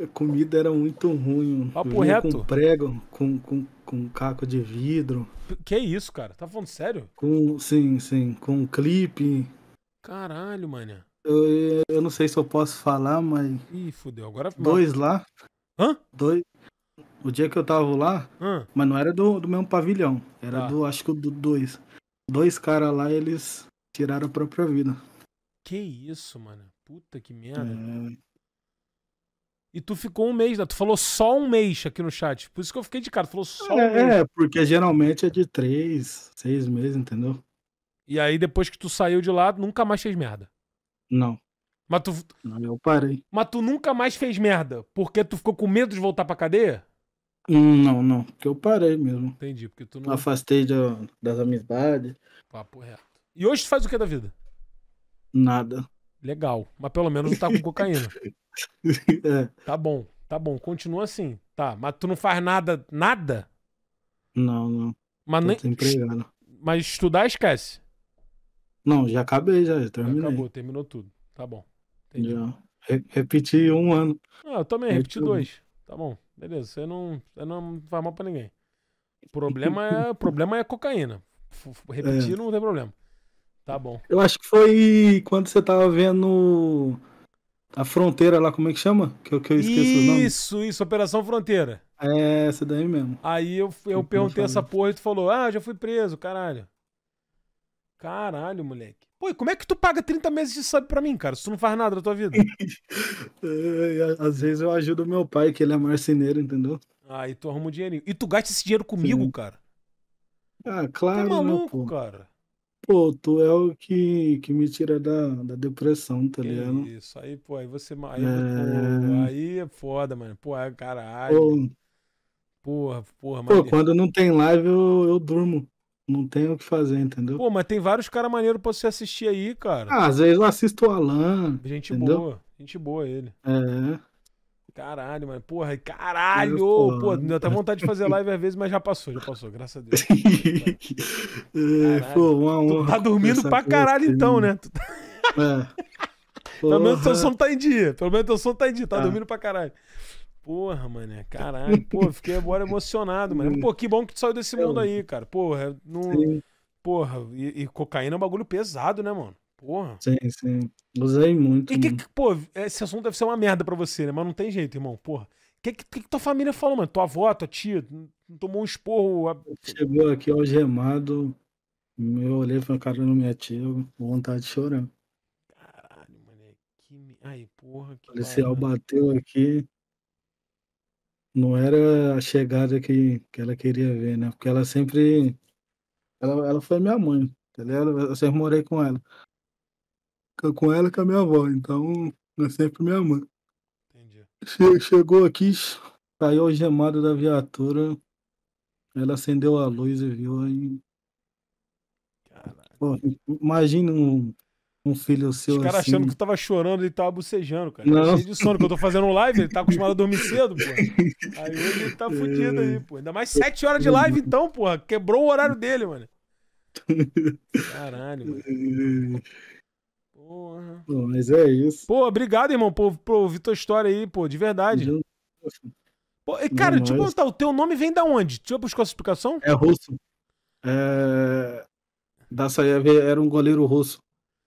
a comida era muito ruim. Papo reto? Com prego, com caco de vidro. Que isso, cara? Tá falando sério? Sim. Com clipe. Caralho, mané. Eu não sei se eu posso falar, mas... Ih, fudeu. Agora... 2 lá. Hã? 2... O dia que eu tava lá, mas não era do mesmo pavilhão. Era do, acho que do 2. 2 caras lá, eles tiraram a própria vida. Que isso, mano. Puta que merda. É. E tu ficou 1 mês, né? Tu falou só 1 mês aqui no chat. Por isso que eu fiquei de cara. Tu falou só 1 mês. É, porque geralmente é de 3, 6 meses, entendeu? E aí depois que tu saiu de lá, nunca mais fez merda? Não. Mas tu... Não, eu parei. Mas tu nunca mais fez merda porque tu ficou com medo de voltar pra cadeia? Não, porque eu parei mesmo. Entendi, porque tu não... Afastei das amizades. Papo reto. E hoje tu faz o que da vida? Nada. Legal, mas pelo menos não tá com cocaína. É. Tá bom, continua assim. Tá, mas tu não faz nada, nada? Não. Mas nem... Mas estudar esquece? Não, já acabei, já terminei. Já acabou, terminou tudo. Tá bom. Entendi. Já. Repeti 1 ano. Ah, eu também repeti 2. Tá bom. Beleza, você não faz mal pra ninguém. O problema é cocaína. Repetir não tem problema. Tá bom. Eu acho que foi quando você tava vendo a fronteira lá, como é que chama? Que eu esqueço o nome. Isso, Operação Fronteira. É, essa daí mesmo. Aí eu perguntei essa porra e tu falou, eu já fui preso, caralho. Caralho, moleque. Pô, como é que tu paga 30 meses de sub pra mim, cara? Se tu não faz nada da tua vida. Às vezes eu ajudo meu pai, que ele é marceneiro, entendeu? Ah, e tu arruma um dinheirinho. E tu gasta esse dinheiro comigo, cara? Ah, claro, tá maluco, né, pô? Cara. Pô, tu é o que me tira da depressão, tá ligado? Isso, aí, pô, aí você... Aí é foda, mano. Pô, é caralho. Porra, mano. Pô, quando não tem live, eu durmo. Não tenho o que fazer, entendeu? Pô, mas tem vários caras maneiros pra você assistir aí, cara. Ah, às vezes eu assisto o Alan. Gente boa. Gente boa ele. É. Caralho, mano. Porra, caralho. Pô, deu até vontade de fazer live às vezes, mas já passou. Graças a Deus. Pô, uma honra. Tu tá dormindo pra caralho então, né? Pelo menos teu som tá em dia. Tá dormindo pra caralho. Porra, mané, caralho. Pô, fiquei agora emocionado, mano. Pô, que bom que tu saiu desse mundo aí, cara. Porra, não... Porra, e cocaína é um bagulho pesado, né, mano? Porra. Sim. Usei muito. E pô, esse assunto deve ser uma merda pra você, né? Mas não tem jeito, irmão, porra. Que tua família falou, mano? Tua avó, tua tia, tomou um esporro... Chegou aqui algemado, eu olhei pra cara da minha tia, com vontade de chorar. Caralho, mané, que... Ai, porra, que... O policial bateu aqui... Não era a chegada que ela queria ver, né? Porque ela sempre... Ela foi minha mãe, tá ligado? Eu sempre morei com ela. Com ela que é minha avó, então é sempre minha mãe. Entendi. Chegou aqui, saiu algemado da viatura, ela acendeu a luz e viu aí... Caralho. Pô, imagina um filho seu. Os caras assim... achando que eu tava chorando, ele tava bocejando, cara. Não. Eu cheio de sono, que eu tô fazendo live, ele tá acostumado a dormir cedo, pô. Aí hoje ele tá fudido aí, pô. Ainda mais 7 horas de live, então, porra. Quebrou o horário dele, mano. Caralho, mano. Porra. Pô, mas é isso. Pô, obrigado, irmão, por ouvir tua história aí, pô, de verdade. Pô, e, cara, deixa eu perguntar, o teu nome vem da onde? Deixa eu buscar essa explicação. É russo. É... Dasayev era um goleiro russo.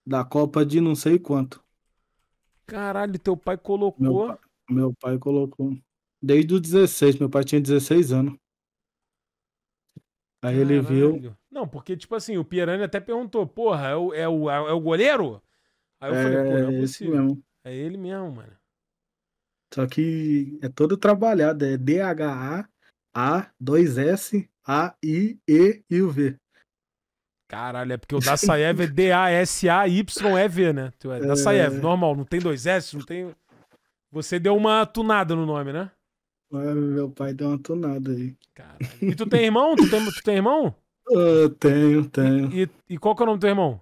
Da Copa de não sei quanto. Caralho, teu pai colocou... Meu pai colocou. Desde os 16, meu pai tinha 16 anos. Aí caralho. Ele viu... Não, porque tipo assim, o Pierani até perguntou, porra, é o goleiro? Aí eu falei, pô, não é possível. É ele mesmo, mano. Só que é todo trabalhado, é D-H-A-A-2-S-A-I-E e o V. Caralho, é porque o Dasayev é D-A-S-A-Y-E-V, né? Dasayev, normal, não tem dois S, não tem... Você deu uma tunada no nome, né? Meu pai deu uma tunada aí. Caralho. E tu tem irmão? Tu tem irmão? Eu tenho. E qual que é o nome do teu irmão?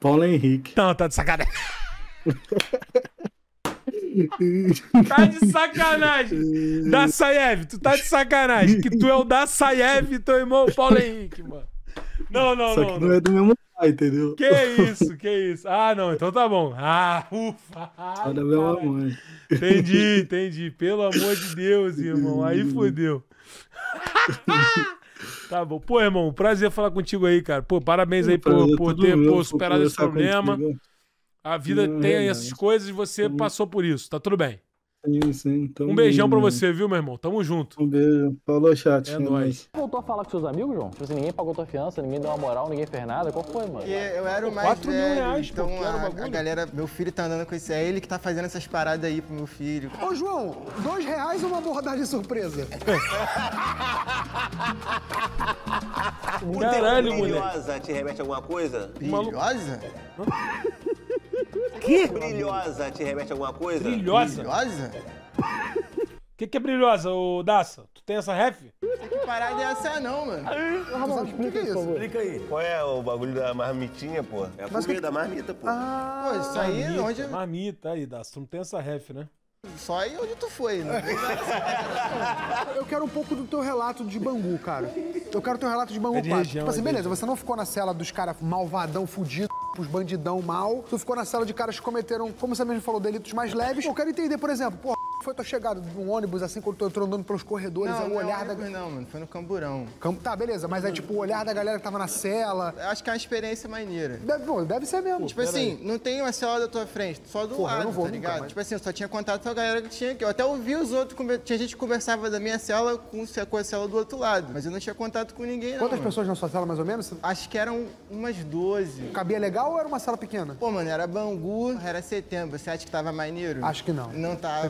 Paulo Henrique. Não, tá de sacanagem. Tá de sacanagem. Dasayev, tu tá de sacanagem. Que tu é o Dasayev e teu irmão Paulo Henrique, mano. Não, é do mesmo pai, entendeu? Que isso. Ah, não, então tá bom. Ah, ufa. Ai, é da minha mãe. Entendi. Pelo amor de Deus, irmão. Aí fodeu. Tá bom. Pô, irmão, prazer falar contigo aí, cara. Pô, parabéns aí por ter superado esse problema. Contigo. A vida tem essas coisas e você passou por isso. Tá tudo bem. Sim, um beijão pra você, viu, meu irmão? Tamo junto. Um beijo. Falou, chat. É nóis. Voltou a falar com seus amigos, João? Tipo assim, ninguém pagou tua fiança, ninguém deu uma moral, ninguém fez nada. Qual foi, mano? Eu era o mais 4 velho, mil reais, então a galera... Meu filho tá andando com isso. É ele que tá fazendo essas paradas aí pro meu filho. Ô, João, R$2 uma abordagem surpresa? Caralho, moleque. Te remete a alguma coisa? Brilhosa? Que? Brilhosa te remete a alguma coisa? Brilhosa? Que é brilhosa, ô Dassa? Tu tem essa ref? Que parada é essa não, mano. Ramon, explica isso. Explica aí. Qual é o bagulho da marmitinha, pô? É a comida da marmita, pô. Ah, pô, isso aí marmita, onde... Marmita, aí, Dassa. Tu não tem essa ref, né? Só aí onde tu foi, né? Eu quero um pouco do teu relato de Bangu, cara. Eu quero o teu relato de Bangu, cara. Tipo assim, beleza, você não ficou na cela dos caras malvadão, fudido, os bandidão mal. Tu ficou na cela de caras que cometeram, como você mesmo falou, delitos mais leves. Eu quero entender, por exemplo, porra, foi tua chegada num ônibus, assim, quando tu entrou andando pelos corredores, não, é o olhar da... Não, mano, foi no Camburão. Tá, beleza, mas é tipo o olhar da galera que tava na cela. Eu acho que é uma experiência maneira. Deve ser mesmo. Tipo assim, não tem uma cela da tua frente, só do lado, não vou, tá ligado? Nunca, mas... Tipo assim, eu só tinha contato com a galera que tinha aqui. Eu até ouvi os outros, tinha gente que conversava da minha cela com a cela do outro lado. Mas eu não tinha contato com ninguém, não. Quantas pessoas na sua cela, mais ou menos? Acho que eram umas 12. Cabia legal ou era uma cela pequena? Pô, mano, era Bangu, era setembro. Você acha que tava maneiro? Acho que não. Não tava,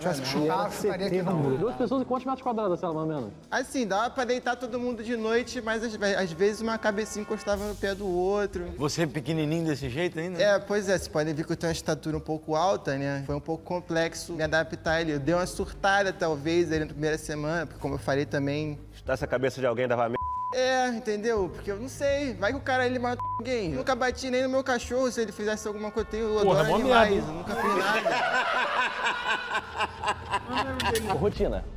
duas pessoas e quantos metros quadrados, sei lá, mais ou menos? Assim, dava pra deitar todo mundo de noite, mas às vezes uma cabecinha encostava no pé do outro. Você é pequenininho desse jeito ainda? É, pois é. Vocês podem ver que eu tenho uma estatura um pouco alta, né? Foi um pouco complexo me adaptar ali. Eu dei uma surtada, talvez, ali na primeira semana, porque como eu falei também... Estudasse a cabeça de alguém dava merda. É, entendeu? Porque eu não sei. Vai que o cara, ele matou alguém. Eu nunca bati nem no meu cachorro se ele fizesse alguma coisa. Eu adoro animais, eu nunca fiz nada.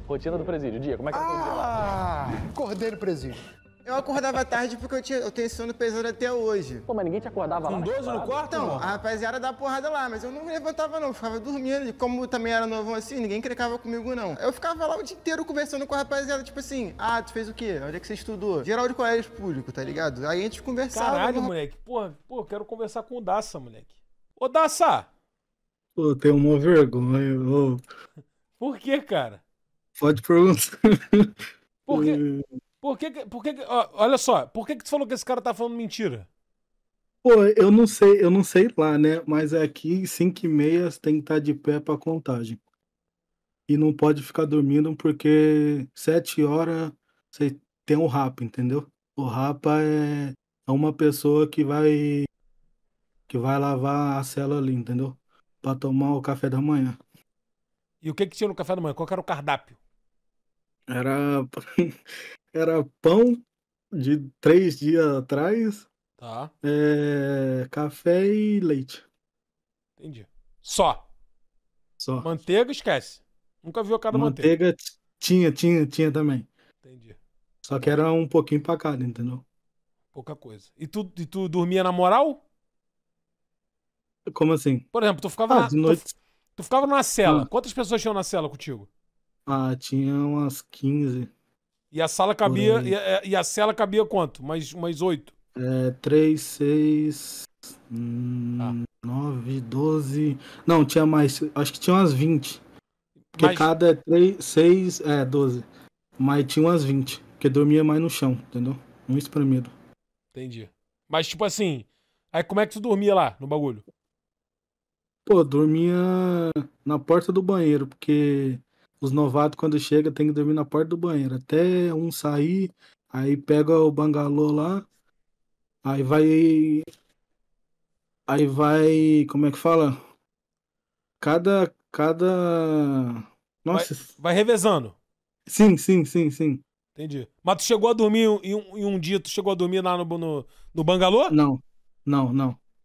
Rotina do presídio. Dia, como é que é o teu dia lá? Acordei no presídio. Eu acordava tarde porque eu tenho sono pesado até hoje. Pô, mas ninguém te acordava lá? Com 12 no quarto? Não, a rapaziada dava porrada lá, mas eu não levantava não, eu ficava dormindo. E como eu também era novão assim, ninguém crecava comigo não. Eu ficava lá o dia inteiro conversando com a rapaziada, tipo assim, ah, tu fez o quê? Onde é que você estudou? Geral de colégio público, tá ligado? Aí a gente conversava... Caralho, moleque, pô, quero conversar com o Dassa, moleque. Ô, Dassa! Pô, eu tenho uma vergonha, ô. Por que, cara? Pode perguntar. Por quê? Por que, olha só, por que tu falou que esse cara tá falando mentira? Pô, eu não sei lá, né? Mas aqui, 5h30, tem que estar de pé pra contagem. E não pode ficar dormindo porque 7 horas você tem um rapa, entendeu? O rapa é uma pessoa que vai lavar a cela ali, entendeu? Pra tomar o café da manhã. E o que tinha no café da manhã? Qual que era o cardápio? Era pão de 3 dias atrás, Tá. É, café e leite. Entendi. Só. Só. Manteiga, esquece. Nunca viu cada manteiga. Manteiga tinha também. Entendi. Só que era um pouquinho pra cada, entendeu? Pouca coisa. E tu dormia na moral? Como assim? Por exemplo, tu ficava na... noite... tu ficava numa cela. Quantas pessoas tinham na cela contigo? Ah, tinha umas 15. E a sala cabia... E a cela cabia quanto? Mais 8? É, 3, 6... 9, 12... Não, tinha mais... Acho que tinha umas 20. Porque cada é 3, 6... É, 12. Mas tinha umas 20. Porque dormia mais no chão, entendeu? Um espremido. Entendi. Mas tipo assim... Aí como é que tu dormia lá, no bagulho? Pô, dormia na porta do banheiro, porque os novatos, quando chegam, tem que dormir na porta do banheiro. Até um sair, aí pega o bangalô lá, aí vai, como é que fala? Nossa. Vai revezando. Sim. Entendi. Mas tu chegou a dormir, em um dia, tu chegou a dormir lá no bangalô? Não.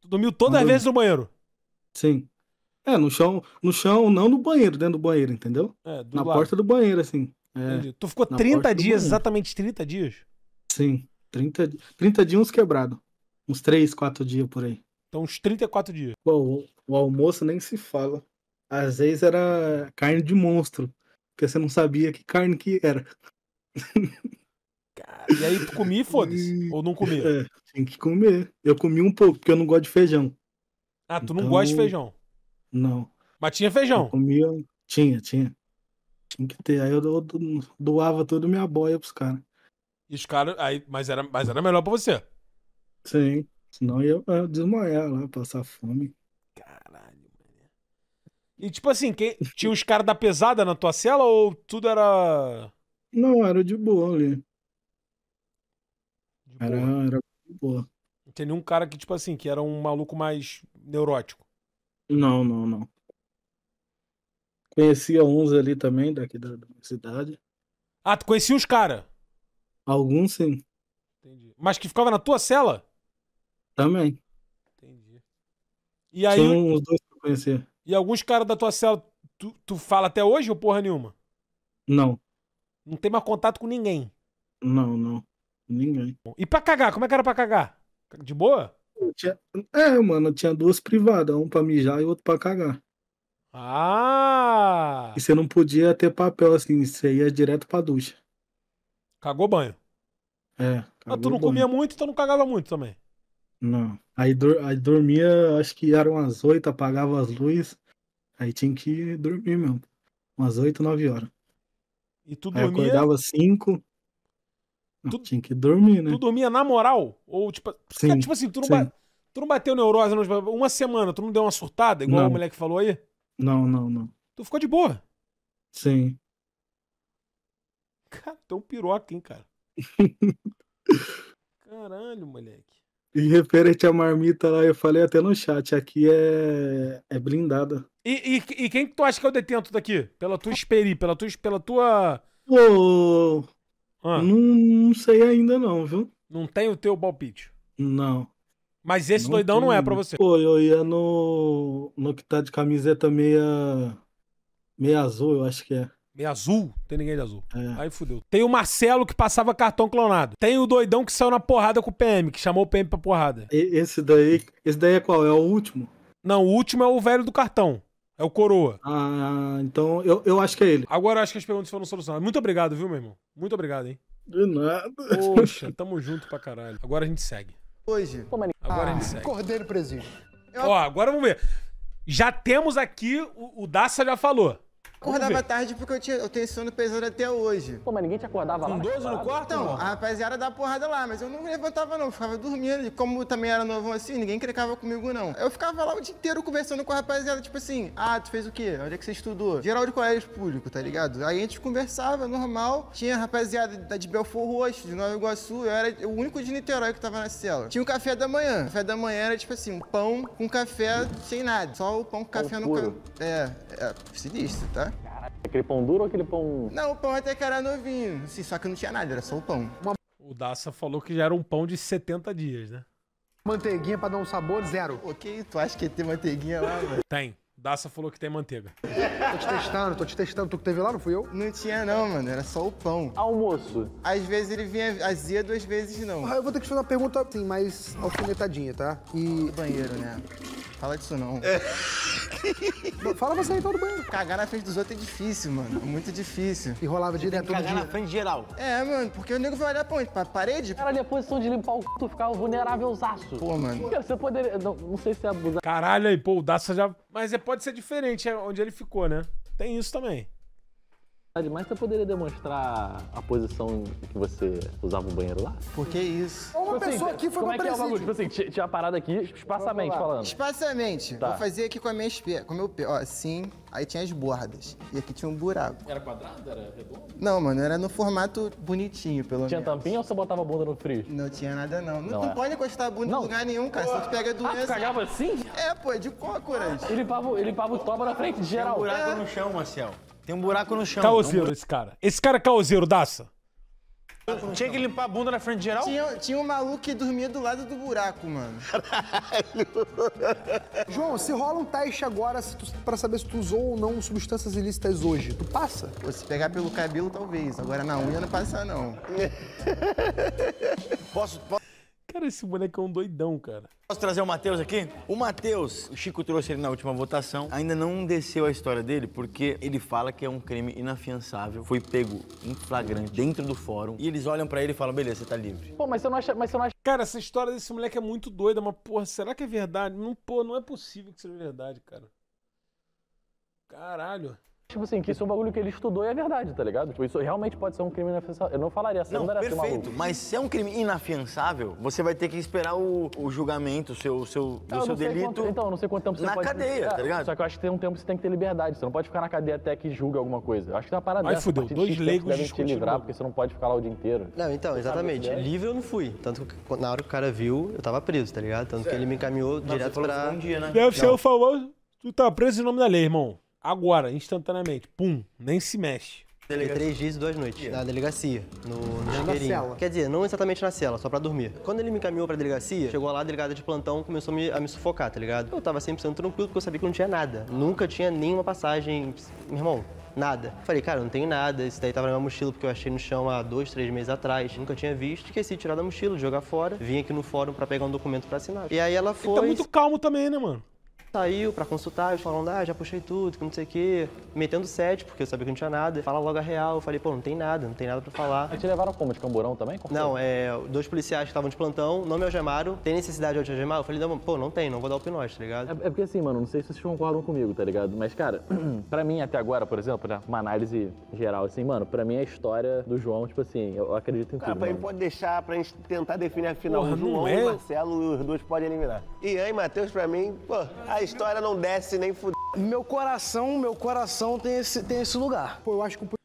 Tu dormiu todas as vezes no banheiro? Sim. É, no chão, não no banheiro, dentro do banheiro, entendeu? É, na porta do banheiro, assim. É, entendi. Tu ficou 30 dias, exatamente 30 dias? Sim, 30 dias uns quebrados. Uns 3, 4 dias por aí. Então uns 34 dias. Pô, o almoço nem se fala. Às vezes era carne de monstro, porque você não sabia que carne que era. Cara, e aí tu comia, foda-se? Ou não comia? É, tem que comer. Eu comi um pouco, porque eu não gosto de feijão. Ah, tu então, não gosta de feijão? Não. Mas tinha feijão? Eu comia, tinha. Tinha que ter. Aí eu doava toda minha boia pros caras. E os caras, aí, mas era melhor pra você? Sim. Senão eu ia desmaiar lá, passar fome. Caralho, mano. E tipo assim, tinha os caras da pesada na tua cela ou tudo era... Não, era de boa ali. Era boa. Não tem nenhum cara que, tipo assim, que era um maluco mais neurótico. Não. Conhecia uns ali também, daqui da cidade. Ah, tu conhecia os caras? Alguns, sim. Entendi. Mas que ficava na tua cela? Também. Entendi. E aí... São os dois que eu conhecia. E alguns caras da tua cela, tu fala até hoje ou porra nenhuma? Não. Não tem mais contato com ninguém? Não. Ninguém. E pra cagar? Como é que era pra cagar? De boa? Eu tinha duas privadas. Um pra mijar e outro pra cagar. Ah! E você não podia ter papel assim. Você ia direto pra ducha. Cagou banho? É. Mas tu não comia muito, então não cagava muito também? Não. Aí dormia, acho que eram umas 8, apagava as luzes. Aí tinha que dormir mesmo. Umas 8, 9 horas. E tu dormia? Aí acordava 5... Tu tinha que dormir, né? Tu dormia na moral? Ou tipo, sim, tipo assim, tu não bateu neurose uma semana, tu não deu uma surtada, igual o moleque falou aí? Não. Tu ficou de boa? Sim. Cara, tu é um piroca, hein, cara? Caralho, moleque. E referente à marmita lá, eu falei até no chat, aqui é blindada. E quem que tu acha que é o detento daqui? Pela tua experiência, pela tua... Ô... Ah. Não sei ainda não, viu? Não tem o teu palpite? Não. Mas esse não doidão tem. Não é pra você? Pô, eu ia no que tá de camiseta meia azul, eu acho que é. Meia azul? Tem ninguém de azul. É. Aí fudeu. Tem o Marcelo que passava cartão clonado. Tem o doidão que saiu na porrada com o PM, que chamou o PM pra porrada. Esse daí é qual? É o último? Não, o último é o velho do cartão. É o Coroa. Ah, então eu acho que é ele. Agora eu acho que as perguntas foram solucionadas. Muito obrigado, viu, meu irmão? Muito obrigado, hein? De nada. Poxa, tamo junto pra caralho. Agora a gente segue. Hoje. Agora a gente segue. Cordeiro presídio. Ó, agora vamos ver. Já temos aqui, o Daça já falou. Acordava tarde porque eu tenho sono pesado até hoje. Pô, mas ninguém te acordava lá? Com 12 no quarto? Então, a rapaziada dava porrada lá, mas eu não me levantava não, eu ficava dormindo. Como eu também era novão assim, ninguém encrecava comigo não. Eu ficava lá o dia inteiro conversando com a rapaziada, tipo assim, ah, tu fez o quê? Onde é que você estudou? Geral de colégio público, tá ligado? Aí a gente conversava, normal. Tinha a rapaziada de Belfor Roxo, de Nova Iguaçu, eu era o único de Niterói que tava na cela. Tinha o café da manhã. O café da manhã era tipo assim, um pão com café sem nada. Só o pão com café no pão. É sinistro, tá? Caralho, aquele pão duro ou aquele pão... Não, o pão até que era novinho, assim, só que não tinha nada, era só o pão. O Daça falou que já era um pão de 70 dias, né? Manteiguinha pra dar um sabor, zero. Ok, tu acha que tem manteiguinha lá, velho? Tem. Daça falou que tem manteiga. Tô te testando. Tu que teve lá, não fui eu? Não tinha não, mano. Era só o pão. Almoço. Às vezes ele vinha azedo, às vezes não. Ah, eu vou ter que fazer uma pergunta, assim, mais alfinetadinha, tá? E... banheiro, né? Fala disso não. É. Fala você aí, todo banheiro. Cagar na frente dos outros é difícil, mano. Muito difícil. E rolava direto todo dia. Cagar na frente geral. É, mano, porque o nego vai olhar pra onde? Pra parede? Caralho, a posição de limpar o c... tu ficava vulnerávelzaço. Pô, mano. Você poderia... Não sei se é abusar. Caralho, aí, pô, o Daça já... Mas pode ser diferente onde ele ficou, né? Tem isso também. Mas você poderia demonstrar a posição que você usava o banheiro lá? Por que isso? Uma assim, pessoa aqui foi pro presídio. Como é que é o bagulho? Tipo assim, tinha uma parada aqui, espaçamente falando. Espaçamente. Tá. Vou fazer aqui com a minha espinha, com o meu pé, ó, assim, aí tinha as bordas. E aqui tinha um buraco. Era quadrado? Era redondo? Não, mano, era no formato bonitinho, pelo menos. Tinha tampinha ou você botava a bunda no frio? Não tinha nada, não. Não pode encostar a bunda em lugar nenhum, cara. Só que pega doença. Tu cagava assim? É, pô, é de cócoras. Ele limpava o toba na frente, geral. Tem um buraco no chão, Marcelo. Tem um buraco no chão. Caoseiro esse cara. Esse cara é caoseiro, Daça. Tinha que limpar a bunda na frente de geral? Tinha um maluco que dormia do lado do buraco, mano. Caralho. João, se rola um teste agora pra saber se tu usou ou não substâncias ilícitas hoje, tu passa? Pô, se pegar pelo cabelo, talvez. Agora na unha não passa, não. Posso... Cara, esse moleque é um doidão, cara. Posso trazer o Mateus aqui? O Mateus, o Chico trouxe ele na última votação. Ainda não desceu a história dele, porque ele fala que é um crime inafiançável. Foi pego em flagrante dentro do fórum. E eles olham pra ele e falam, beleza, você tá livre. Pô, mas você não acha... Cara, essa história desse moleque é muito doida, mas porra, será que é verdade? Não, pô, não é possível que seja verdade, cara. Caralho. Tipo assim, que isso é um bagulho que ele estudou e é verdade, tá ligado? Tipo, isso realmente pode ser um crime inafiançável. Eu não falaria assim, não era assim, perfeito, mas se é um crime inafiançável, você vai ter que esperar o julgamento do seu delito. Então, não sei quanto tempo você pode... Na cadeia, tá ligado? Só que eu acho que tem um tempo que você tem que ter liberdade. Você não pode ficar na cadeia até que julga alguma coisa. Eu acho que tem uma parada dessa. Aí fudeu, dois leigos devem te livrar, porque você não pode ficar lá o dia inteiro. Não, então, exatamente. Livre eu não fui. Tanto que na hora que o cara viu, eu tava preso, tá ligado? Tanto que ele me encaminhou direto pra... Deve ser o famoso, tu tá preso em nome da lei, irmão. Agora, instantaneamente, pum, nem se mexe. Delegacia. 3 dias e 2 noites na delegacia, no Jangueirinho. Quer dizer, não exatamente na cela, só pra dormir. Quando ele me encaminhou pra delegacia, chegou lá a delegada de plantão, começou a me sufocar, tá ligado? Eu tava 100% tranquilo porque eu sabia que não tinha nada. Nunca tinha nenhuma passagem, meu irmão, nada. Falei, cara, não tem nada, isso daí tava na minha mochila porque eu achei no chão há 2, 3 meses atrás. Nunca tinha visto, esqueci de tirar da mochila, jogar fora. Vim aqui no fórum pra pegar um documento pra assinar. E aí ela foi... Ele tá muito calmo também, né, mano? Saiu pra consultar, eles falando, já puxei tudo, que não sei o quê. Metendo 7, porque eu sabia que não tinha nada. Fala logo a real, eu falei, pô, não tem nada pra falar. Aí te levaram como? De camburão também? Não, dois policiais que estavam de plantão, não me algemaram. Tem necessidade de algemar? Eu falei, não, pô, não tem, não vou dar o pinós, tá ligado? É porque assim, mano, não sei se vocês concordam comigo, tá ligado? Mas, cara, pra mim até agora, por exemplo, né, uma análise geral, assim, mano, pra mim a história do João, tipo assim, eu acredito em tudo. Pra ele pode deixar, pra gente tentar definir a final. Porra, o João e o Marcelo, os dois podem eliminar. Ian e Mateus, pra mim, pô, a história não desce nem fudeu. Meu coração tem esse lugar. Pô, eu acho que... Pô,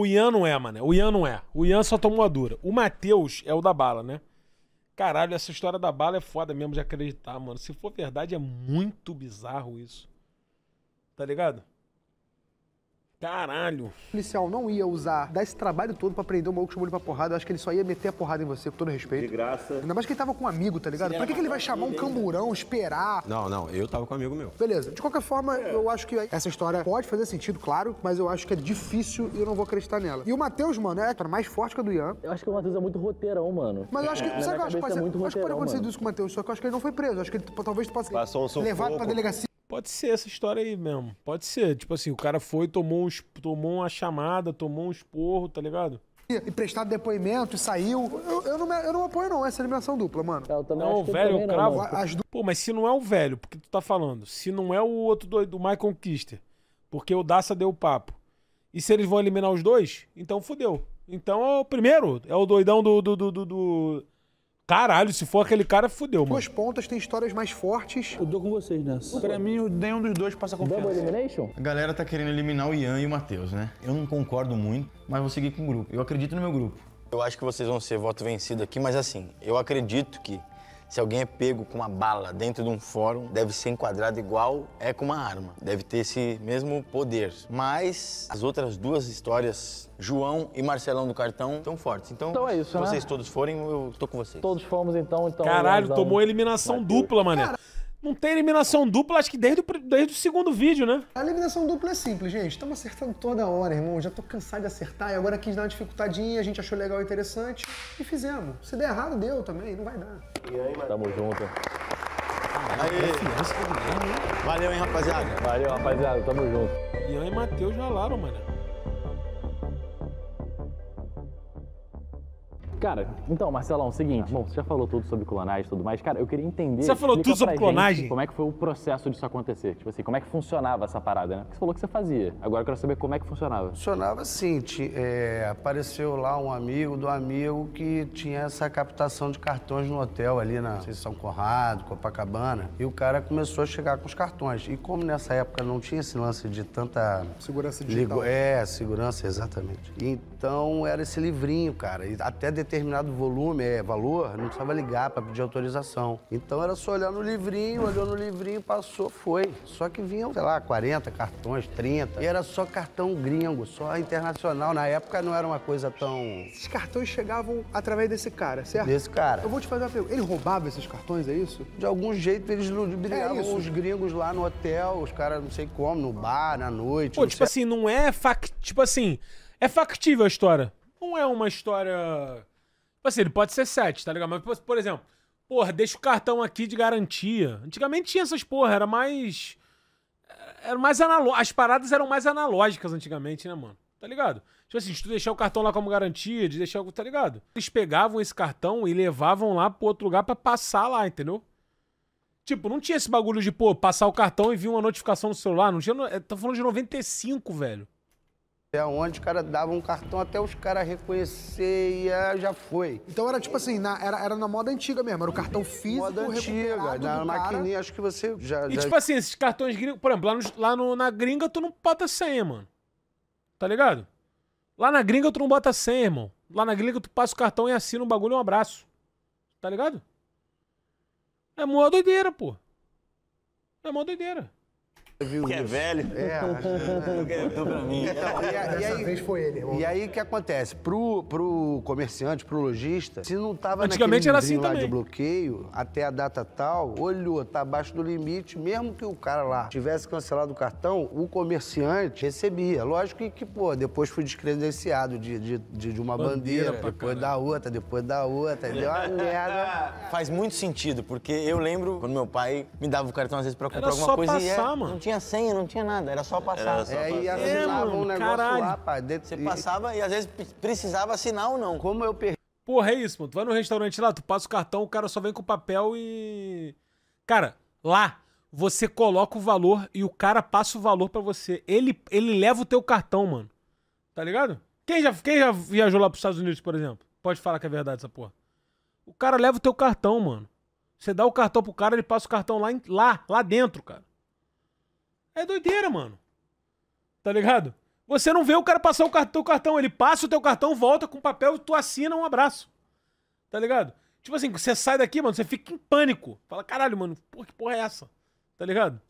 o Ian não é, mano. O Ian não é. O Ian só tomou a dura. O Mateus é o da bala, né? Caralho, essa história da bala é foda mesmo de acreditar, mano. Se for verdade, é muito bizarro isso. Tá ligado? Caralho. O policial não ia usar, dar esse trabalho todo pra prender o maluco que chamou ele pra porrada. Eu acho que ele só ia meter a porrada em você, com todo respeito. De graça. Ainda mais que ele tava com um amigo, tá ligado? Pra que ele vai chamar um camburão, esperar? Não, eu tava com um amigo meu. Beleza. De qualquer forma, eu acho que essa história pode fazer sentido, claro, mas eu acho que é difícil e eu não vou acreditar nela. E o Mateus, mano, é mais forte que a do Ian. Eu acho que o Mateus é muito roteirão, mano. Mas eu acho que... Sabe o que eu acho que pode ser? Eu acho que pode acontecer isso com o Mateus, só que eu acho que ele não foi preso. Eu acho que ele talvez possa ser levado pra delegacia. Pode ser essa história aí mesmo. Pode ser. Tipo assim, o cara foi, tomou uma chamada, tomou um esporro, tá ligado? E prestado depoimento e saiu. Eu não apoio, não, essa eliminação dupla, mano. Eu também não, acho que o velho, eu cravo. Pô, mas se não é o velho, porque tu tá falando. Se não é o outro doido, o Michael Kister. Porque o Daça deu o papo. E se eles vão eliminar os dois, então fodeu. Então é o primeiro. É o doidão do... Caralho, se for aquele cara, fudeu, mano. Duas pontas têm histórias mais fortes. Eu dou com vocês nessa. Pra mim, nenhum dos dois passa confiança. Double elimination? A galera tá querendo eliminar o Ian e o Mateus, né? Eu não concordo muito, mas vou seguir com o grupo. Eu acredito no meu grupo. Eu acho que vocês vão ser voto vencido aqui, mas assim, eu acredito que Se alguém é pego com uma bala dentro de um fórum, deve ser enquadrado igual é com uma arma. Deve ter esse mesmo poder. Mas as outras duas histórias, João e Marcelão do Cartão, estão fortes. Então é isso, se vocês todos forem, eu tô com vocês. Todos fomos, então... Caralho, tomou eliminação dupla, mané. Não tem eliminação dupla, acho que desde o segundo vídeo, né? A eliminação dupla é simples, gente. Estamos acertando toda hora, irmão. Já tô cansado de acertar e agora quis dar uma dificultadinha, a gente achou legal e interessante e fizemos. Se der errado, deu também, não vai dar. E aí, mano? Tamo junto. Aê. Valeu, hein, rapaziada? Valeu, rapaziada. Tamo junto. Ian e Mateus ralaram, mano. Cara, então, Marcelão, seguinte. Bom, você já falou tudo sobre clonagem e tudo mais. Cara, eu queria entender... Você já falou tudo sobre clonagem? Como é que foi o processo disso acontecer? Tipo assim, como é que funcionava essa parada, né? Porque você falou que você fazia. Agora eu quero saber como é que funcionava. Funcionava assim, apareceu lá um amigo do amigo que tinha essa captação de cartões no hotel ali na São Conrado, Copacabana. E o cara começou a chegar com os cartões. E como nessa época não tinha esse lance de tanta... Segurança digital. É, segurança, exatamente. Então era esse livrinho, cara. E até determinado volume, valor, não precisava ligar para pedir autorização. Então era só olhar no livrinho, olhou no livrinho, passou, foi. Só que vinham, sei lá, 40 cartões, 30. E era só cartão gringo, só internacional. Na época não era uma coisa tão... Esses cartões chegavam através desse cara, certo? Desse cara. Eu vou te fazer uma pergunta. Ele roubava esses cartões, é isso? De algum jeito eles ludibriavam os gringos lá no hotel, os caras não sei como, no bar, na noite. Pô, tipo assim, não é tipo assim, é factível a história. Não é uma história... Assim, ele pode ser 7, tá ligado? Mas, por exemplo, porra, deixa o cartão aqui de garantia. Antigamente tinha essas porra, era mais... As paradas eram mais analógicas antigamente, né, mano? Tá ligado? Tipo assim, se tu deixar o cartão lá como garantia, de deixar... Tá ligado? Eles pegavam esse cartão e levavam lá pro outro lugar pra passar lá, entendeu? Tipo, não tinha esse bagulho de, pô, passar o cartão e vir uma notificação no celular. Não tinha... Tô falando de 95, velho. É onde o cara dava um cartão até os caras reconhecer e já foi. Então era tipo assim, era na moda antiga mesmo, era o cartão físico. Moda antiga, na maquininha, acho que você já... E tipo assim, esses cartões gringos, por exemplo, na gringa tu não bota senha, mano. Tá ligado? Lá na gringa tu não bota senha, irmão. Lá na gringa tu passa o cartão e assina um bagulho e um abraço. Tá ligado? É mó doideira, pô. É mó doideira. Porque é velho. Pra mim. E aí o que acontece? Pro comerciante, pro lojista, se não tava antigamente naquele livrinho assim lá de bloqueio, até a data tal, olhou, tá abaixo do limite, mesmo que o cara lá tivesse cancelado o cartão, o comerciante recebia. Lógico que, pô, depois foi descredenciado de uma bandeira depois da outra, deu uma merda. Faz muito sentido, porque eu lembro quando meu pai me dava o cartão às vezes pra comprar alguma coisa e não tinha senha, não tinha nada, era só passar. E assinava um negócio lá, pá. Você passava e às vezes precisava assinar ou não. Como eu perdi... Porra, é isso, mano. Tu vai no restaurante lá, tu passa o cartão, o cara só vem com papel e... Cara, lá, você coloca o valor e o cara passa o valor pra você. Ele leva o teu cartão, mano. Tá ligado? Quem já viajou lá pros Estados Unidos, por exemplo? Pode falar que é verdade essa porra. O cara leva o teu cartão, mano. Você dá o cartão pro cara, ele passa o cartão lá dentro, cara. É doideira, mano. Tá ligado? Você não vê o cara passar o teu cartão. Ele passa o teu cartão, volta com o papel e tu assina um abraço. Tá ligado? Tipo assim, você sai daqui, mano, você fica em pânico. Fala, caralho, mano, que porra é essa? Tá ligado?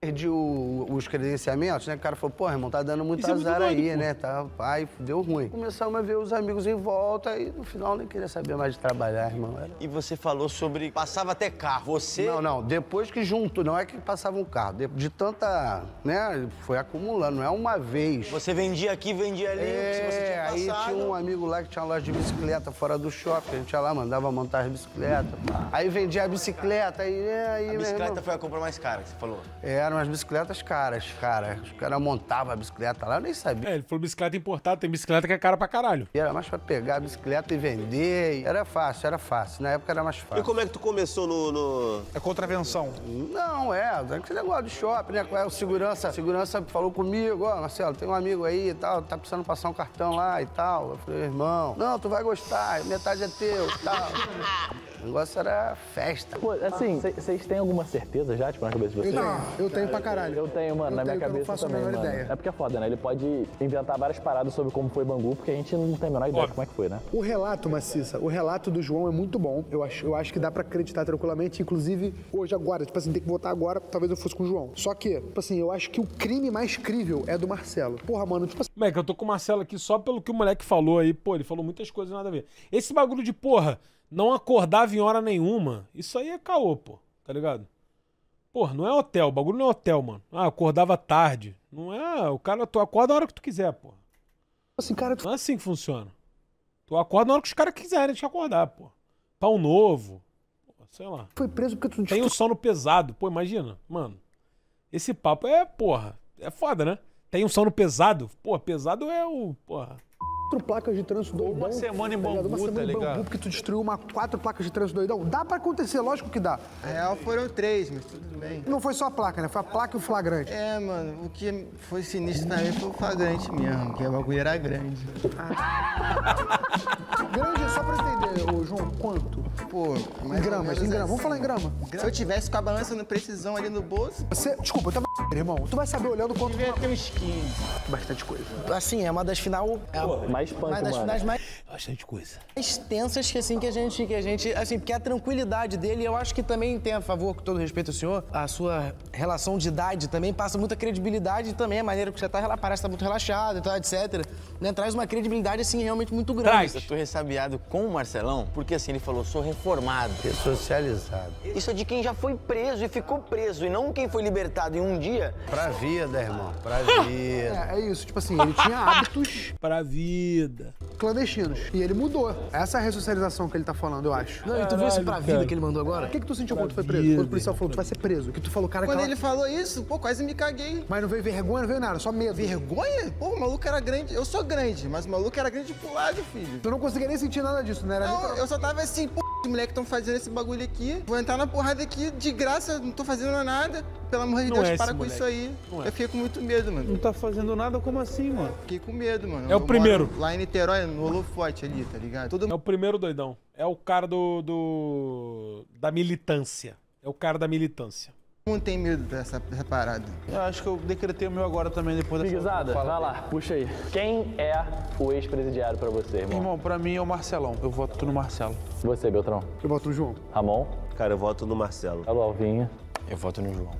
Perdi os credenciamentos, né? O cara falou, porra, irmão, tá dando muito azar aí, né? Tá, pai, deu ruim. Começamos a ver os amigos em volta e no final nem queria saber mais de trabalhar, irmão. E você falou sobre... Passava até carro, você... Não, depois que juntou, não é que passava um carro. De tanta... né? Foi acumulando, não é uma vez. Você vendia aqui, vendia ali, se você tinha passado. Aí tinha um amigo lá que tinha uma loja de bicicleta fora do shopping, a gente ia lá, mandava montar as bicicletas. Aí vendia a bicicleta, aí... A bicicleta foi a compra mais cara que você falou. Era umas bicicletas caras, cara. Os caras montavam a bicicleta lá, eu nem sabia. Ele falou bicicleta importada, tem bicicleta que é cara pra caralho. Era mais pra pegar a bicicleta e vender. E era fácil. Na época era mais fácil. E como é que tu começou no... É contravenção? Não, aquele negócio de shopping, né? O segurança. A segurança falou comigo, ó, Marcelo, tem um amigo aí e tal, tá precisando passar um cartão lá e tal. Eu falei, irmão, não, tu vai gostar, metade é teu e tal. O negócio era festa. Pô, assim, vocês têm alguma certeza já, tipo, na cabeça de vocês? Não, eu tenho pra caralho. Eu tenho, mano, na minha cabeça também, mano. É porque é foda, né? Ele pode inventar várias paradas sobre como foi Bangu, porque a gente não tem a menor ideia de como é que foi, né? O relato, Maciça, o relato do João é muito bom. Eu acho que dá pra acreditar tranquilamente, inclusive hoje, agora, tipo assim, tem que votar agora, talvez eu fosse com o João. Só que, tipo assim, eu acho que o crime mais crível é do Marcelo. Porra, mano, tipo assim... Moleque, eu tô com o Marcelo aqui só pelo que o moleque falou aí. Pô, ele falou muitas coisas nada a ver. Esse bagulho de, porra, não acordava em hora nenhuma, isso aí é caô, pô, tá ligado? Porra, não é hotel, o bagulho não é hotel, mano. Ah, acordava tarde. Não é, o cara, tu acorda a hora que tu quiser, porra. Assim, cara, tu... Não é assim que funciona. Tu acorda na hora que os caras quiserem te acordar, pô. Pau novo, porra, sei lá. Foi preso porque tu... Tem o sono pesado, pô, imagina, mano. Esse papo é, porra, é foda, né? Tem um sono pesado, pô, pesado é o, porra... 4 placas de trânsito doidão. Uma semana em Bangu, tá ligado? Uma semana em Bangu, porque tu destruiu 4 placas de trânsito doidão. Dá pra acontecer, lógico que dá. Na real foram 3, mas tudo bem. Não foi só a placa, né? Foi a placa e o flagrante. É, mano, o que foi sinistro na época foi o flagrante mesmo, porque a bagulho era grande. Ah. Grande é só pra entender, ô João, quanto? Pô, mas em grama, vamos falar em grama. Se eu tivesse com a balança no precisão ali no bolso... Você, desculpa, eu tava... Irmão, tu vai saber olhando quanto... Devia ter uns 15. Bastante coisa. Assim, é uma das final... Pô, mais punk, mano. Uma das finais mais... Bastante coisa. Mais tensas que, assim, que a gente... Assim, porque a tranquilidade dele, eu acho que também tem a favor, com todo respeito ao senhor, a sua relação de idade também passa muita credibilidade e também a maneira que você tá, parece que tá muito relaxado e tal, etc. Né? Traz uma credibilidade, assim, realmente muito grande. Traz. Eu tô ressabiado com o Marcelão, porque, assim, ele falou, sou reformado. Ressocializado. Isso é de quem já foi preso e ficou preso, e não quem foi libertado em um dia. Pra vida, irmão, pra vida. É isso, tipo assim, ele tinha hábitos... Pra vida. Clandestinos. E ele mudou. Essa é a ressocialização que ele tá falando, eu acho. Não, e tu viu esse pra vida que ele mandou agora? O que que tu sentiu pra quando tu foi preso? Quando o policial falou, tu vai ser preso. Que tu falou, cara... Quando ele falou isso, pô, quase me caguei. Mas não veio vergonha, não veio nada, só medo. Vergonha? Pô, o maluco era grande. Eu sou grande, mas o maluco era grande pro lado, filho. Tu não conseguia nem sentir nada disso, né? Era não, eu só tava assim, pô, os moleques estão fazendo esse bagulho aqui. Vou entrar na porrada aqui, de graça, não tô fazendo nada. Pelo amor de Deus, para com isso aí. Eu fiquei com muito medo, mano. Não tá fazendo nada? Como assim, mano? Fiquei com medo, mano. É o primeiro. Lá em Niterói, no holofote ali, tá ligado? Todo... É o primeiro doidão. É o cara da militância. É o cara da militância. Não tem medo dessa parada. Eu acho que eu decretei o meu agora também, depois da Biguizada, vai lá, puxa aí. Quem é o ex-presidiário pra você, irmão? Irmão, pra mim é o Marcelão. Eu voto no Marcelo. Você, Beltrão? Eu voto no João. Ramon? Cara, eu voto no Marcelo. Alô, Alvinho? Eu voto no João.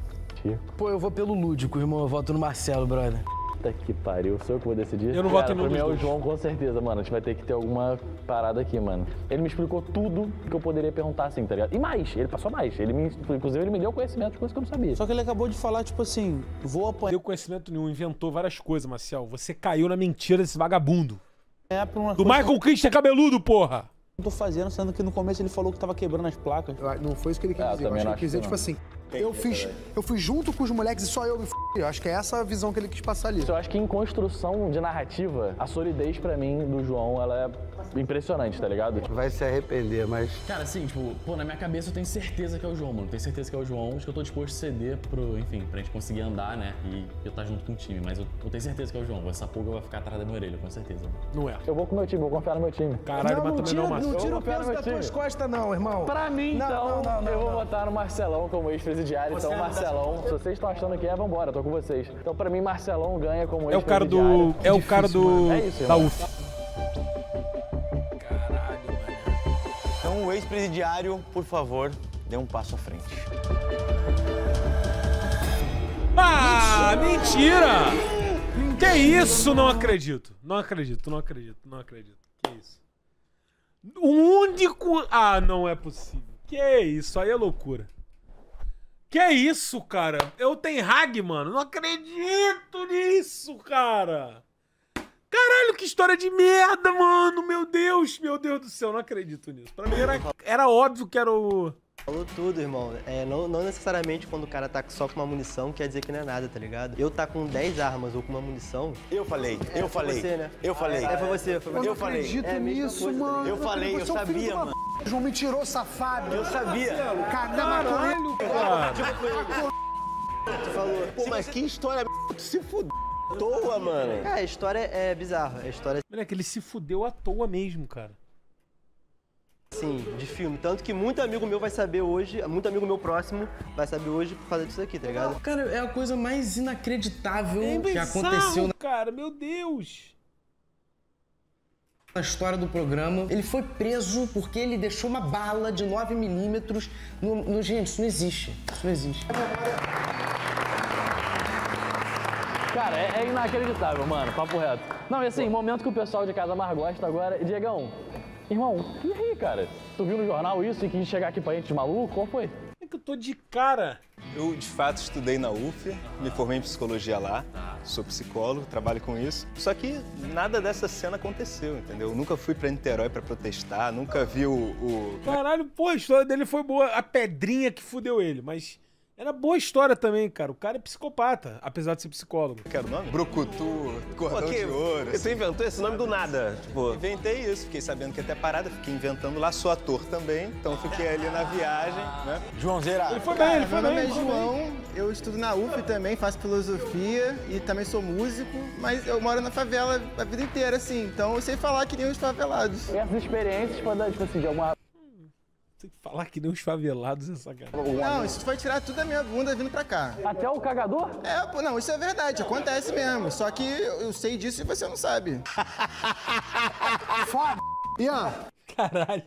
Chico? Pô, eu vou pelo lúdico, irmão. Eu voto no Marcelo, brother. Puta que pariu. Sou eu que vou decidir? Eu não voto no João. O João, com certeza, mano. A gente vai ter que ter alguma parada aqui, mano. Ele me explicou tudo que eu poderia perguntar, assim, tá ligado? E mais. Ele passou mais. Inclusive, ele me deu conhecimento de coisas que eu não sabia. Só que ele acabou de falar, tipo assim, vou apanhar. Não deu conhecimento nenhum. Inventou várias coisas, Marcelo. Você caiu na mentira desse vagabundo. É, por uma coisa... Do Michael Kister cabeludo, porra! Não tô fazendo, sendo que no começo ele falou que tava quebrando as placas. Não foi isso que ele quis dizer. Eu acho que ele quis dizer, tipo assim... Eu fui junto com os moleques e só eu me f***. Eu acho que é essa a visão que ele quis passar ali. Eu acho que em construção de narrativa, a solidez pra mim do João, ela é impressionante, tá ligado? Vai se arrepender, mas... Cara, assim, tipo, pô, na minha cabeça eu tenho certeza que é o João, mano. Tenho certeza que é o João. Acho que eu tô disposto a ceder pro, enfim, pra gente conseguir andar, né? E eu tá junto com o time. Mas eu tenho certeza que é o João. Essa pulga vai ficar atrás da minha orelha, com certeza. Não é. Eu vou com o meu time, vou confiar no meu time. Caralho, mas também não, Marcelo. Não tira o peso das tuas costas, não, irmão. Pra mim, então, eu vou botar no Marcelão como ex-presidente. Diário, então, Marcelão, se vocês estão achando que é, vambora, tô com vocês. Então, pra mim, Marcelão ganha como ex-presidiário. É o cara do... É isso, da UFF. Caralho, mano. Então, o ex-presidiário, por favor, dê um passo à frente. Ah, mentira! Que isso? Não acredito. Não acredito. Que isso? O único... Ah, não é possível. Que isso? Aí é loucura. Que isso, cara? Eu tenho hag, mano. Não acredito nisso, cara. Caralho, que história de merda, mano. Meu Deus do céu. Não acredito nisso. Pra mim era óbvio que era o... Falou tudo, irmão. É, não necessariamente quando o cara tá só com uma munição quer dizer que não é nada, tá ligado? Eu tá com 10 armas ou com uma munição... Eu falei. Foi você, né? Foi você. Eu falei. Acredito nisso, mano. Eu sabia, mano. João me tirou, safado. Eu sabia. Caralho, cara. Tu falou. Pô, mas que história... Tu se fudeu à toa, mano. Cara, a história é bizarra. A história... Moleque, ele se fudeu à toa mesmo, cara. Sim, de filme. Tanto que muito amigo meu vai saber hoje, muito amigo meu próximo vai saber hoje por causa disso aqui, tá ligado? Cara, é a coisa mais inacreditável que aconteceu. Cara, meu Deus! Na história do programa, ele foi preso porque ele deixou uma bala de 9mm no... Gente, isso não existe. Isso não existe. Cara, é inacreditável, mano. Papo reto. Não, e assim, momento que o pessoal de casa mais gosta agora... Diegão, irmão, e aí, cara? Tu viu no jornal isso e quis chegar aqui pra gente de maluco? Qual foi? É que eu tô de cara. Eu, de fato, estudei na UFF, me formei em psicologia lá, sou psicólogo, trabalho com isso. Só que nada dessa cena aconteceu, entendeu? Eu nunca fui pra Niterói pra protestar, nunca vi o... Caralho, pô, a história dele foi boa. A pedrinha que fudeu ele, mas... Era boa história também, cara. O cara é psicopata, apesar de ser psicólogo. Quero o nome? Brucutu, cordão de ouro. Você inventou esse nome do nada. Tipo, inventei isso, fiquei sabendo que até parada, fiquei inventando lá, sou ator também, então fiquei ali na viagem, né? João Gerardo. Ele foi bem, ele foi bem. Meu nome é João, eu estudo na UFF também, faço filosofia e também sou músico, mas eu moro na favela a vida inteira, assim, então eu sei falar que nem os favelados. E essas experiências podem dar, tipo assim, de alguma... Falar que nem os favelados é sacanagem. Não, isso foi tirar tudo da minha bunda vindo pra cá. Até o cagador? É, pô, não, isso é verdade, acontece mesmo. Só que eu sei disso e você não sabe. Foda! Ian! Caralho,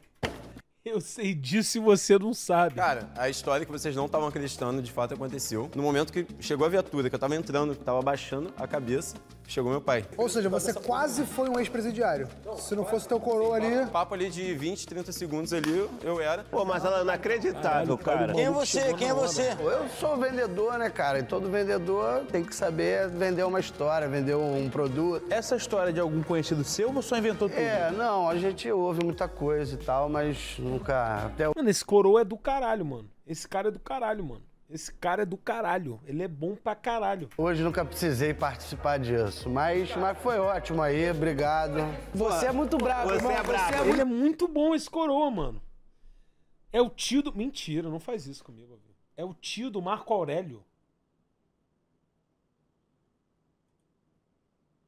eu sei disso e você não sabe. Cara, a história que vocês não estavam acreditando de fato aconteceu. No momento que chegou a viatura, que eu tava entrando, que tava abaixando a cabeça, chegou meu pai. Ou seja, você quase foi um ex-presidiário. Se não fosse teu coroa ali... Papo ali de 20, 30 segundos ali, eu era. Pô, mas ela é inacreditável, cara. Quem é você? Quem é você? Eu sou vendedor, né, cara? E todo vendedor tem que saber vender uma história, vender um produto. Essa história de algum conhecido seu, você só inventou tudo? É, não, a gente ouve muita coisa e tal, mas nunca... Mano, esse coroa é do caralho, mano. Esse cara é do caralho, mano. Esse cara é do caralho, ele é bom pra caralho. Hoje nunca precisei participar disso, mas foi ótimo aí, obrigado. Você é muito bravo, irmão. Você é bravo. Ele é muito bom esse coroa, mano. É o tio do... Mentira, não faz isso comigo, velho. É o tio do Marco Aurélio.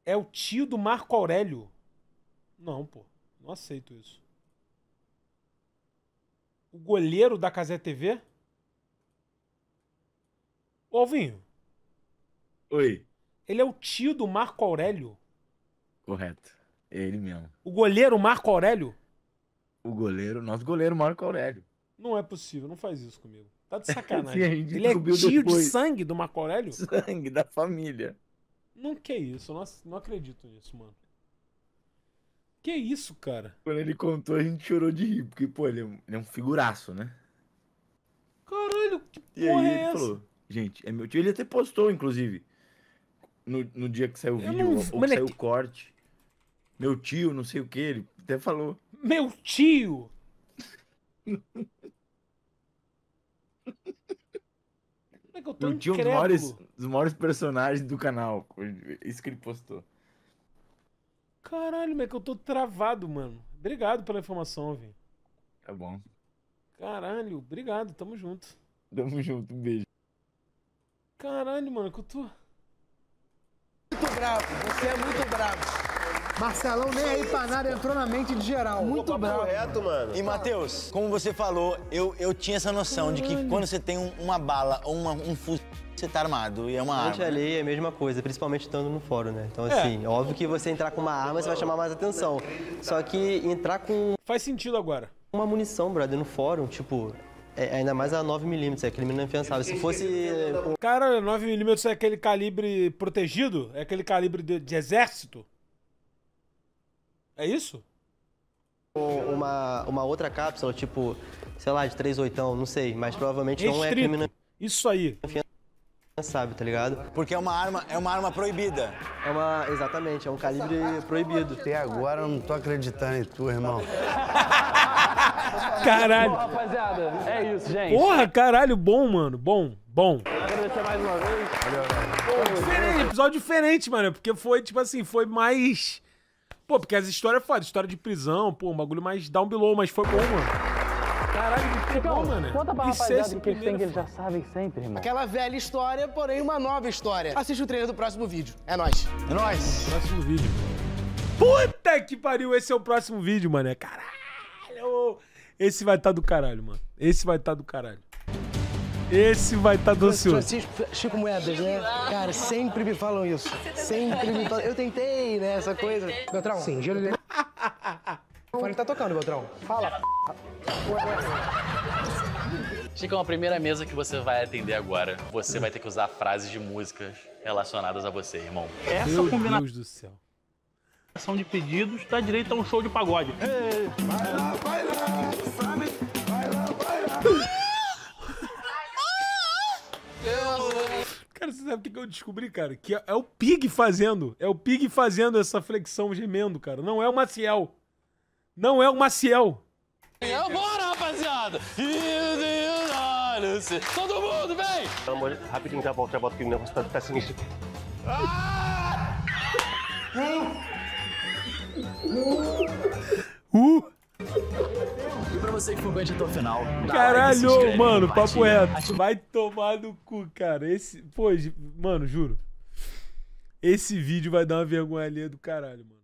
É o tio do Marco Aurélio. Não, pô, não aceito isso. O goleiro da Cazé TV... Ô, Alvinho. Oi. Ele é o tio do Marco Aurélio? Correto. É ele mesmo. O goleiro Marco Aurélio? O goleiro, nosso goleiro Marco Aurélio. Não é possível, não faz isso comigo. Tá de sacanagem. Sim, ele é tio depois. De sangue do Marco Aurélio? Sangue da família. Não, que isso, eu não acredito nisso, mano. Que isso, cara? Quando ele contou, a gente chorou de rir, porque, pô, ele é um figuraço, né? Caralho, que porra é essa? Falou. Gente, é meu tio. Ele até postou, inclusive, no dia que saiu o vídeo, ou que saiu o corte. Meu tio, não sei o que, ele até falou. Meu tio! É que eu tô meu tio é um dos maiores personagens do canal. Isso que ele postou. Caralho, moleque, eu tô travado, mano. Obrigado pela informação, velho. Tá bom. Caralho, obrigado, tamo junto. Tamo junto, um beijo. Caralho, mano, que eu tô... Muito bravo, você é muito bravo. Marcelão nem aí pra nada, entrou na mente de geral. Muito bravo. Correto, mano. E, Mateus, como você falou, eu tinha essa noção de que quando você tem uma bala ou um fuzil, você tá armado e é uma arma. Gente, ali é a mesma coisa, principalmente estando no fórum, né? Então, assim, óbvio que você entrar com uma arma, você vai chamar mais atenção. Só que entrar com... Faz sentido agora. Uma munição, brother, no fórum, tipo... É, ainda mais a 9mm, é aquele menino infiançável. Se fosse... Cara, 9mm é aquele calibre protegido? É aquele calibre de exército? É isso? Uma outra cápsula, tipo, sei lá, de 3/8, não sei, mas provavelmente restrito. Não é criminoso. Isso aí. Sabe, tá ligado? Porque é uma arma proibida. É uma... Exatamente, é um calibre proibido. Até agora eu não tô acreditando em tu, irmão. Caralho. Bom, rapaziada, é isso, gente. Porra, caralho, bom, mano. Bom, bom. Agradecer mais uma vez. Valeu. Episódio diferente, mano, porque foi, tipo assim, foi mais... Pô, porque as histórias foda, história de prisão, pô, um bagulho mais down below, mas foi bom, mano. Caralho, que legal, mano. Conta pra rapaziada o que eles têm que eles já sabem sempre, irmão. Aquela velha história, porém uma nova história. Assiste o trailer do próximo vídeo. É nóis. É nóis. Próximo vídeo. Puta que pariu, esse é o próximo vídeo, mano. Caralho. Esse vai estar do caralho, mano. Esse vai estar do caralho. Esse vai estar doce. Chico Moedas, né? Cara, sempre me falam isso. Sempre me falam. Eu tentei, né? Essa coisa. Beltrão? Sim, gelo dele. O fone tá tocando, Beltrão. Fala. Chico, a primeira mesa que você vai atender agora, você vai ter que usar frases de músicas relacionadas a você, irmão. Essa combinação. Meu Deus do céu. Ação de pedidos dá direito a um show de pagode. Ei, vai lá, sabe? Vai lá. Cara, você sabe o que eu descobri, cara? Que é o Pig fazendo. É o Pig fazendo essa flexão gemendo, cara. Não é o Maciel. Não é o Maciel. Bora, rapaziada! Todo mundo, vem! Pelo amor de Deus, rapidinho, já volto, que o negócio tá sinistro. E pra você que for bem até o final... Caralho, like, mano, papo reto. Vai tomar no cu, cara. Esse... Pô, mano, juro. Esse vídeo vai dar uma vergonha alheia do caralho, mano.